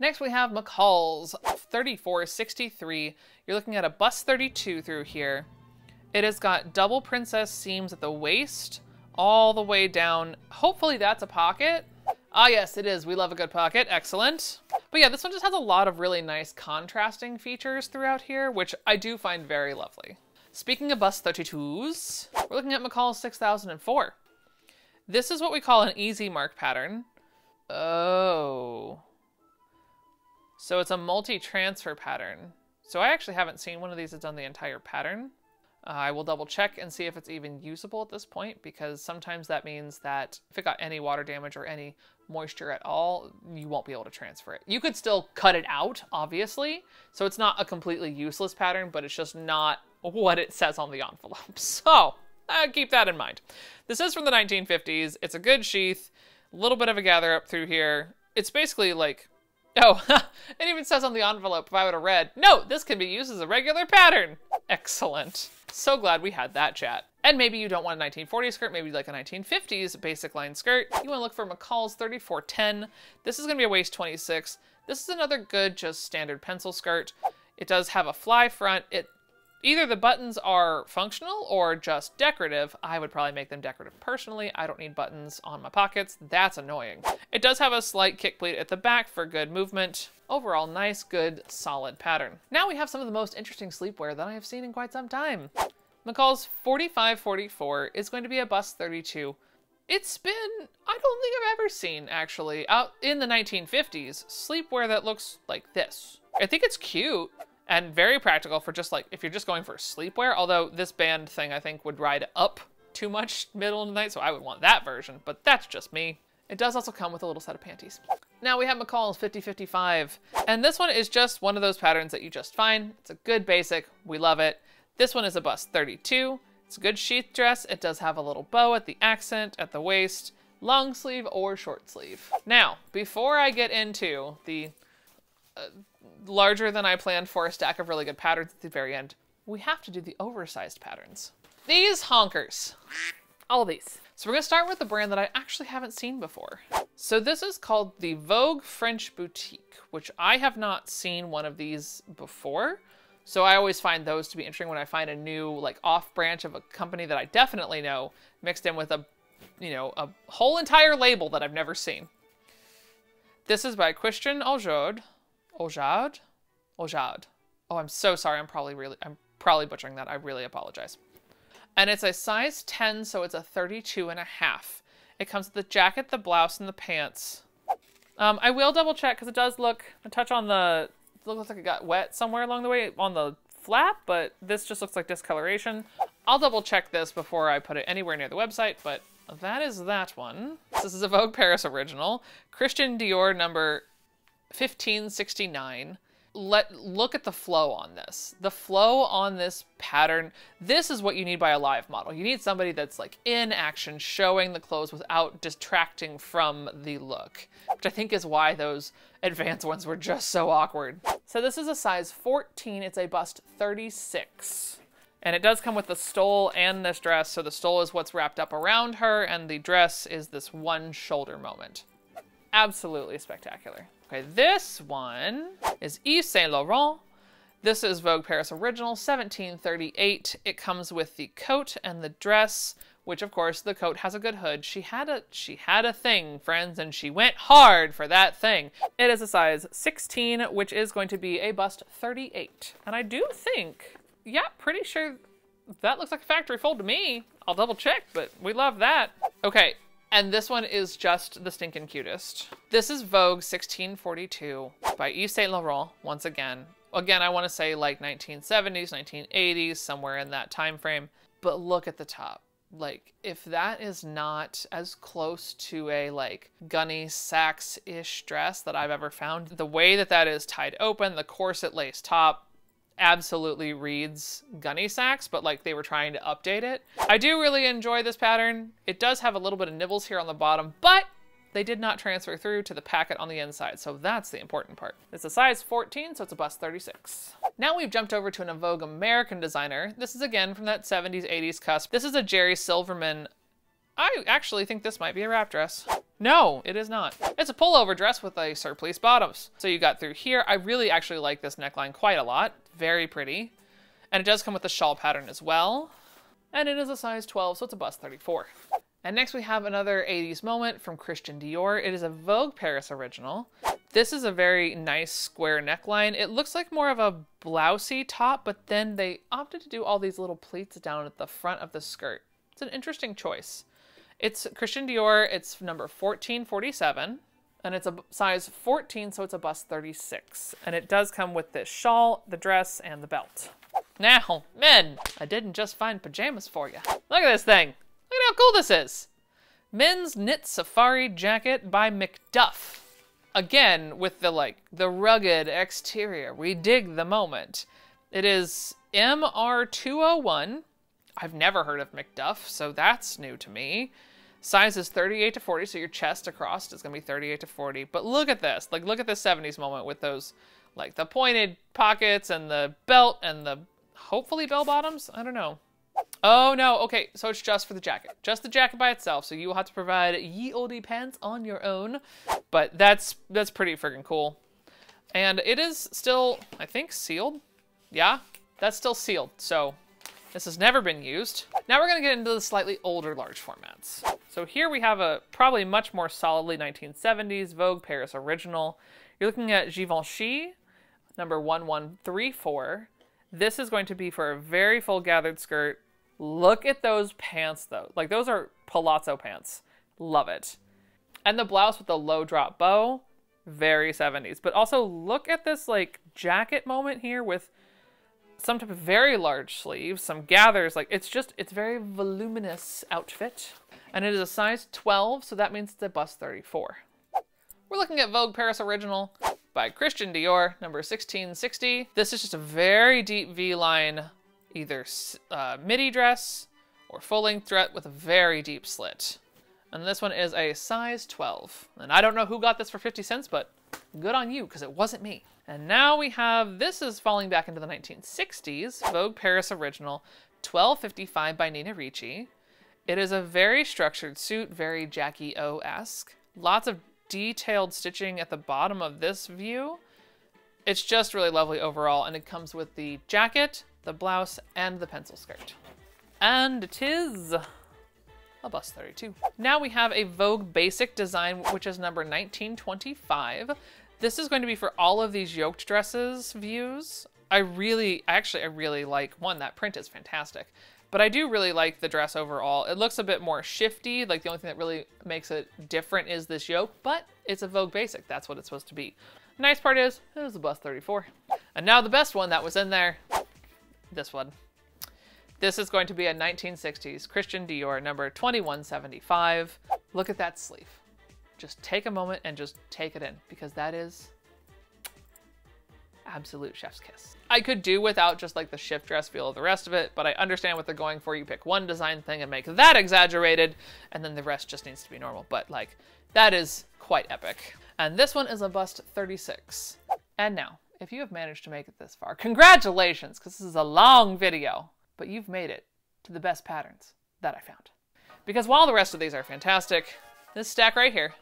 Next we have McCall's 3463. You're looking at a bust 32 through here. It has got double princess seams at the waist, all the way down. Hopefully that's a pocket. Ah, yes, it is. We love a good pocket. Excellent. But yeah, this one just has a lot of really nice contrasting features throughout here, which I do find very lovely. Speaking of bust 32s, we're looking at McCall's 6004. This is what we call an easy mark pattern. Oh. So it's a multi-transfer pattern. So I actually haven't seen one of these that's done the entire pattern. I will double check and see if it's even usable at this point, because sometimes that means that if it got any water damage or any moisture at all, you won't be able to transfer it. You could still cut it out, obviously. So it's not a completely useless pattern, but it's just not what it says on the envelope. So keep that in mind. This is from the 1950s. It's a good sheath, a little bit of a gather up through here. It's basically like, oh, it even says on the envelope, if I would have read, no, this can be used as a regular pattern. Excellent. So glad we had that chat. And maybe you don't want a 1940s skirt, maybe like a 1950s basic line skirt. You want to look for McCall's 3410. This is going to be a waist 26. This is another good, just standard pencil skirt. It does have a fly front. It either the buttons are functional or just decorative. I would probably make them decorative personally. I don't need buttons on my pockets. That's annoying. It does have a slight kick pleat at the back for good movement. Overall, nice, good, solid pattern. Now we have some of the most interesting sleepwear that I have seen in quite some time. McCall's 4544 is going to be a bust 32. It's been, I don't think I've ever seen, actually, out in the 1950s, sleepwear that looks like this. I think it's cute. And very practical for just like, if you're just going for sleepwear, although this band thing I think would ride up too much middle of the night, so I would want that version, but that's just me. It does also come with a little set of panties. Now we have McCall's 5055, and this one is just one of those patterns that you just find. It's a good basic, we love it. This one is a bust 32, it's a good sheath dress. It does have a little bow at the accent, at the waist, long sleeve or short sleeve. Now, before I get into the larger than I planned for a stack of really good patterns at the very end, we have to do the oversized patterns. These honkers. All these. So we're going to start with a brand that I actually haven't seen before. So this is called the Vogue French Boutique, which I have not seen one of these before. So I always find those to be interesting when I find a new like off branch of a company that I definitely know mixed in with a, you know, a whole entire label that I've never seen. This is by Christian Aljord. Aljord. Oh, I'm so sorry. I'm probably butchering that. I really apologize. And it's a size 10, so it's a 32.5. It comes with the jacket, the blouse, and the pants. I will double check because it does look, a touch on the, it looks like it got wet somewhere along the way on the flap, but this just looks like discoloration. I'll double check this before I put it anywhere near the website, but that is that one. This is a Vogue Paris original. Christian Dior number 1569. Look at the flow on this. The flow on this pattern, this is what you need by a live model. You need somebody that's like in action, showing the clothes without detracting from the look, which I think is why those Advanced ones were just so awkward. So this is a size 14, it's a bust 36. And it does come with the stole and this dress. So the stole is what's wrapped up around her and the dress is this one shoulder moment. Absolutely spectacular. Okay, this one is Yves Saint Laurent. This is Vogue Paris original, 1738. It comes with the coat and the dress, which of course the coat has a good hood. She had a thing, friends, and she went hard for that thing. It is a size 16, which is going to be a bust 38. And I do think, yeah, pretty sure that looks like a factory fold to me. I'll double check, but we love that. Okay. And this one is just the stinking cutest. This is Vogue 1642 by Yves Saint Laurent, once again. Again, I wanna say like 1970s, 1980s, somewhere in that time frame. But look at the top. Like, if that is not as close to a like Gunny Sacks-ish dress that I've ever found, the way that that is tied open, the corset lace top, absolutely reads Gunny Sacks, but like they were trying to update it. I do really enjoy this pattern. It does have a little bit of nibbles here on the bottom, but they did not transfer through to the packet on the inside. So that's the important part. It's a size 14, so it's a bust 36. Now we've jumped over to an Vogue American designer. This is again from that 70s, 80s cusp. This is a Jerry Silverman. I actually think this might be a wrap dress. No, it is not. It's a pullover dress with a surplice bottoms. So you got through here. I really actually like this neckline quite a lot. Very pretty. And it does come with a shawl pattern as well. And it is a size 12, so it's a bust 34. And next we have another 80s moment from Christian Dior. It is a Vogue Paris original. This is a very nice square neckline. It looks like more of a blousey top, but then they opted to do all these little pleats down at the front of the skirt. It's an interesting choice. It's Christian Dior, it's number 1447, and it's a size 14, so it's a bust 36. And it does come with this shawl, the dress, and the belt. Now, men, I didn't just find pajamas for you. Look at this thing. Look at how cool this is. Men's knit safari jacket by McDuff. Again, with the like, the rugged exterior. We dig the moment. It is MR201. I've never heard of McDuff, so that's new to me. Size is 38 to 40, so your chest across is gonna be 38 to 40. But look at this, like look at the 70s moment with those, like the pointed pockets and the belt and the hopefully bell bottoms, I don't know. Oh no, okay, so it's just for the jacket. Just the jacket by itself, so you will have to provide ye olde pants on your own. But that's pretty friggin' cool. And it is still, I think, sealed. Yeah, that's still sealed, so. This has never been used. Now we're gonna get into the slightly older large formats. So here we have a probably much more solidly 1970s Vogue Paris original. You're looking at Givenchy, number 1134. This is going to be for a very full gathered skirt. Look at those pants though. Like those are palazzo pants, love it. And the blouse with the low drop bow, very 70s. But also look at this like jacket moment here with some type of very large sleeves, some gathers, like it's just, it's very voluminous outfit. And it is a size 12, so that means it's a bust 34. We're looking at Vogue Paris Original by Christian Dior, number 1660. This is just a very deep V-line, either midi dress or full-length dress with a very deep slit. And this one is a size 12. And I don't know who got this for 50 cents, but good on you, because it wasn't me. And now we have, this is falling back into the 1960s, Vogue Paris Original, 1255 by Nina Ricci. It is a very structured suit, very Jackie O-esque. Lots of detailed stitching at the bottom of this view. It's just really lovely overall, and it comes with the jacket, the blouse, and the pencil skirt. And it is a bust 32. Now we have a Vogue Basic design, which is number 1925. This is going to be for all of these yoked dresses views. I really like one, that print is fantastic, but I do really like the dress overall. It looks a bit more shifty. Like the only thing that really makes it different is this yoke, but it's a Vogue Basic. That's what it's supposed to be. Nice part is it was a bust 34. And now the best one that was in there this one. This is going to be a 1960s Christian Dior number 2175. Look at that sleeve. Just take a moment and just take it in, because that is absolute chef's kiss. I could do without just like the shift dress feel of the rest of it, but I understand what they're going for. You pick one design thing and make that exaggerated, and then the rest just needs to be normal. But like, that is quite epic. And this one is a bust 36. And now, if you have managed to make it this far, congratulations, because this is a long video, but you've made it to the best patterns that I found. Because while the rest of these are fantastic, this stack right here,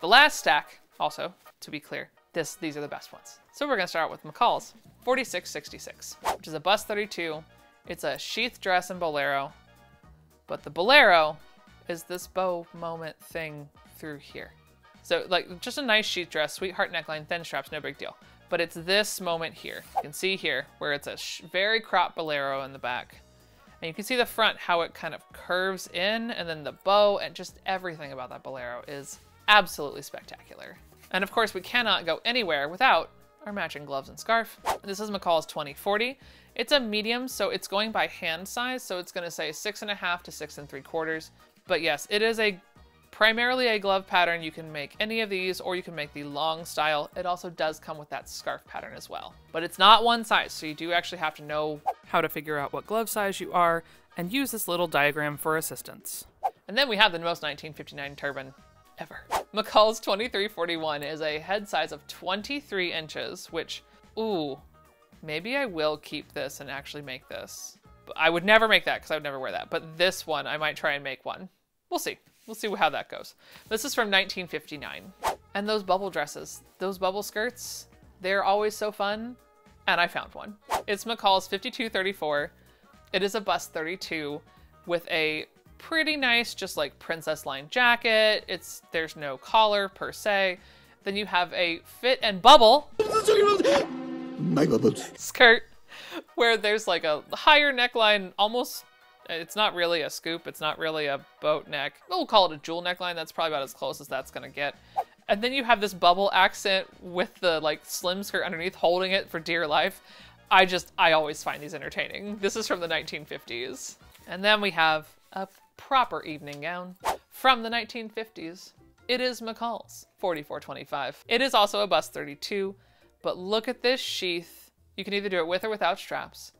the last stack also, to be clear, these are the best ones. So we're gonna start with McCall's 4666, which is a bust 32. It's a sheath dress and bolero, but the bolero is this bow moment thing through here. So like just a nice sheath dress, sweetheart neckline, thin straps, no big deal. But it's this moment here. You can see here where it's a very cropped bolero in the back. And you can see the front, how it kind of curves in, and then the bow, and just everything about that bolero is absolutely spectacular. And of course, we cannot go anywhere without our matching gloves and scarf. This is McCall's 2040. It's a medium, so it's going by hand size. So it's gonna say 6.5 to 6.75. But yes, it is primarily a glove pattern. You can make any of these, or you can make the long style. It also does come with that scarf pattern as well, but it's not one size. So you do actually have to know how to figure out what glove size you are and use this little diagram for assistance. And then we have the most 1959 turban ever. McCall's 2341 is a head size of 23 inches, which, ooh, maybe I will keep this and actually make this. But I would never make that because I would never wear that. But this one, I might try and make one. We'll see. We'll see how that goes. This is from 1959. And those bubble dresses, those bubble skirts, they're always so fun. And I found one. It's McCall's 5234. It is a bust 32 with a pretty nice, just like princess line jacket. There's no collar per se. Then you have a fit and bubble skirt where there's like a higher neckline, almost. It's not really a scoop. It's not really a boat neck. We'll call it a jewel neckline. That's probably about as close as that's gonna get. And then you have this bubble accent with the like slim skirt underneath holding it for dear life. I always find these entertaining. This is from the 1950s. And then we have a proper evening gown from the 1950s. It is McCall's 4425. It is also a bust 32, but look at this sheath. You can either do it with or without straps.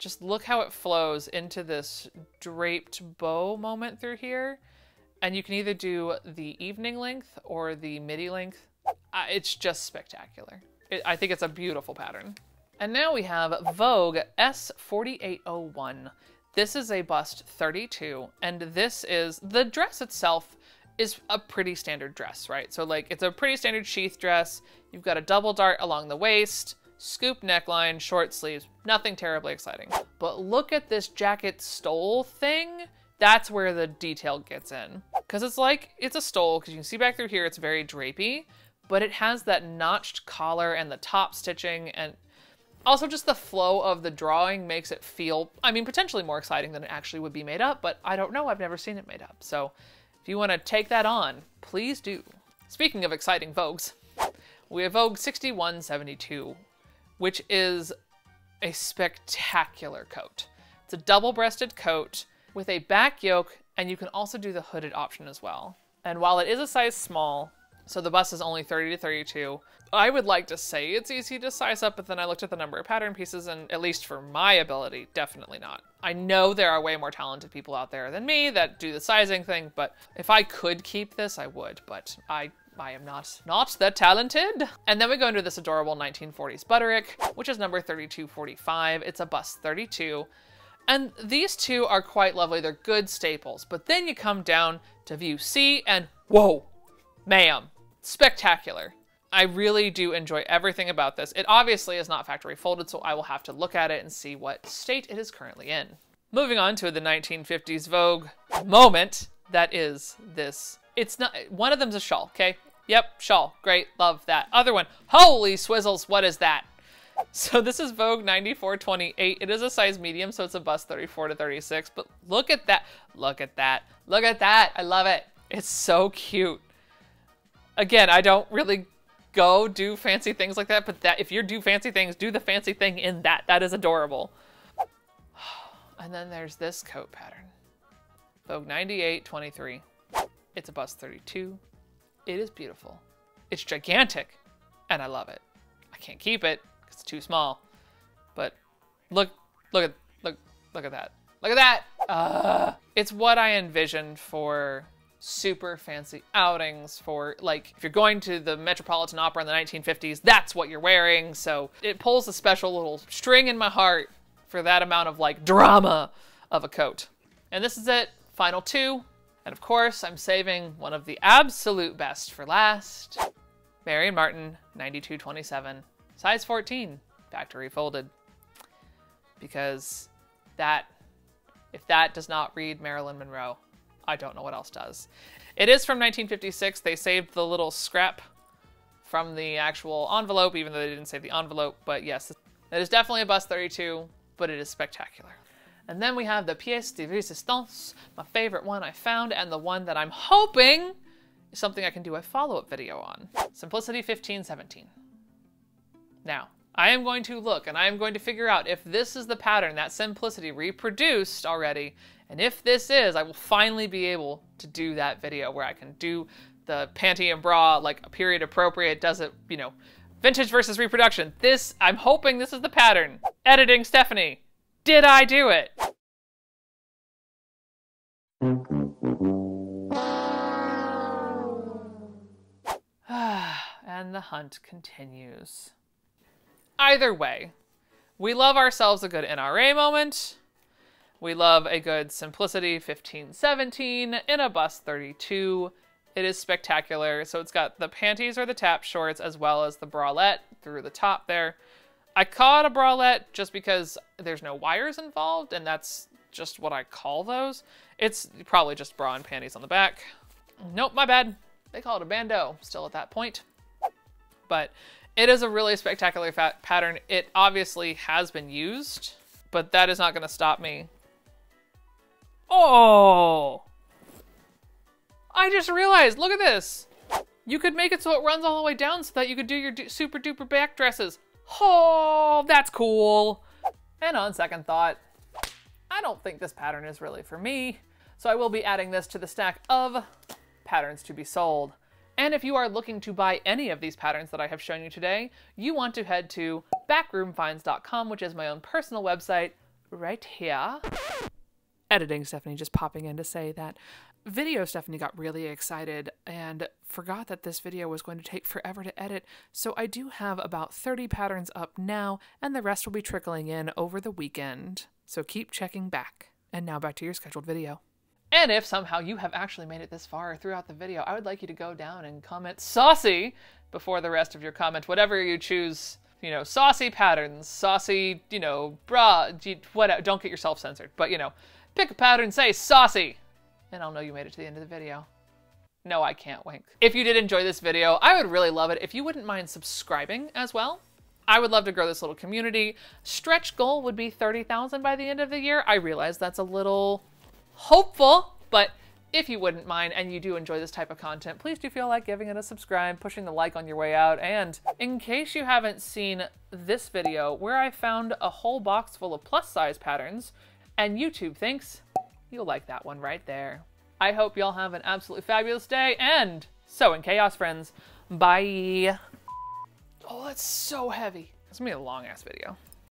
Just look how it flows into this draped bow moment through here. And you can either do the evening length or the midi length. It's just spectacular. I think it's a beautiful pattern. And now we have Vogue S4801. This is a bust 32, and this is, the dress itself is a pretty standard dress, right? So like it's a pretty standard sheath dress. You've got a double dart along the waist, scoop neckline, short sleeves, nothing terribly exciting. But look at this jacket stole thing. That's where the detail gets in. Cause it's like, it's a stole, cause you can see back through here, it's very drapey, but it has that notched collar and the top stitching, and also just the flow of the drawing makes it feel, I mean, potentially more exciting than it actually would be made up, but I don't know, I've never seen it made up. So if you wanna take that on, please do. Speaking of exciting Vogues, we have Vogue 6172, which is a spectacular coat. It's a double-breasted coat with a back yoke, and you can also do the hooded option as well. And while it is a size small, so the bust is only 30 to 32. I would like to say it's easy to size up, but then I looked at the number of pattern pieces, and at least for my ability, definitely not. I know there are way more talented people out there than me that do the sizing thing, but if I could keep this, I would, but I am not that talented. And then we go into this adorable 1940s Butterick, which is number 3245. It's a bust 32. And these two are quite lovely. They're good staples, but then you come down to view C and whoa, ma'am. Spectacular. I really do enjoy everything about this. It obviously is not factory folded, so I will have to look at it and see what state it is currently in. Moving on to the 1950s Vogue moment, that is this. It's not, one of them's a shawl, okay? Yep, shawl, great, love that. Other one, holy swizzles, what is that? So this is Vogue 9428. It is a size medium, so it's a bust 34 to 36, but look at that, look at that, look at that, I love it. It's so cute. Again, I don't really go do fancy things like that, but that if you do fancy things, do the fancy thing in that. That is adorable. And then there's this coat pattern. Vogue 98-23. It's a bust 32. It is beautiful. It's gigantic, and I love it. I can't keep it because it's too small. But look at that. Look at that! It's what I envisioned for super fancy outings, for like, if you're going to the Metropolitan Opera in the 1950s, that's what you're wearing. So it pulls a special little string in my heart for that amount of like drama of a coat. And this is it, final two. And of course, I'm saving one of the absolute best for last. Marion Martin, 92-27, size 14, factory folded. Because that, if that does not read Marilyn Monroe, I don't know what else does. It is from 1956. They saved the little scrap from the actual envelope, even though they didn't save the envelope. But yes, that is definitely a bust 32, but it is spectacular. And then we have the pièce de résistance, my favorite one I found, and the one that I'm hoping is something I can do a follow-up video on. Simplicity 15-17. Now, I am going to look and I am going to figure out if this is the pattern that Simplicity reproduced already. And if this is, I will finally be able to do that video where I can do the panty and bra, like a period appropriate, does it, you know, vintage versus reproduction. This, I'm hoping this is the pattern. Editing Stephanie, did I do it? And the hunt continues. Either way, we love ourselves a good NRA moment. We love a good Simplicity 15-17 in a bust 32. It is spectacular. So it's got the panties or the tap shorts as well as the bralette through the top there. I call it a bralette just because there's no wires involved, and that's just what I call those. It's probably just bra and panties on the back. Nope, my bad. They call it a bandeau still at that point. But it is a really spectacular pattern. It obviously has been used, but that is not going to stop me. Oh! I just realized, look at this. You could make it so it runs all the way down so that you could do your super duper back dresses. Oh, that's cool. And on second thought, I don't think this pattern is really for me. So I will be adding this to the stack of patterns to be sold. And if you are looking to buy any of these patterns that I have shown you today, you want to head to backroomfinds.com, which is my own personal website right here. Editing Stephanie just popping in to say that video Stephanie got really excited and forgot that this video was going to take forever to edit. So I do have about 30 patterns up now, and the rest will be trickling in over the weekend. So keep checking back. And now back to your scheduled video. And if somehow you have actually made it this far throughout the video, I would like you to go down and comment saucy before the rest of your comment, whatever you choose, you know, saucy patterns, saucy, you know, bra, whatever, don't get yourself censored, but you know, pick a pattern, say saucy, and I'll know you made it to the end of the video. No, I can't wink. If you did enjoy this video, I would really love it if you wouldn't mind subscribing as well. I would love to grow this little community. Stretch goal would be 30,000 by the end of the year. I realize that's a little hopeful, but if you wouldn't mind and you do enjoy this type of content, please do feel like giving it a subscribe, pushing the like on your way out. And in case you haven't seen this video where I found a whole box full of plus size patterns, and YouTube thinks you'll like that one right there. I hope y'all have an absolutely fabulous day, and so in chaos, friends. Bye. Oh, that's so heavy. It's gonna be a long ass video.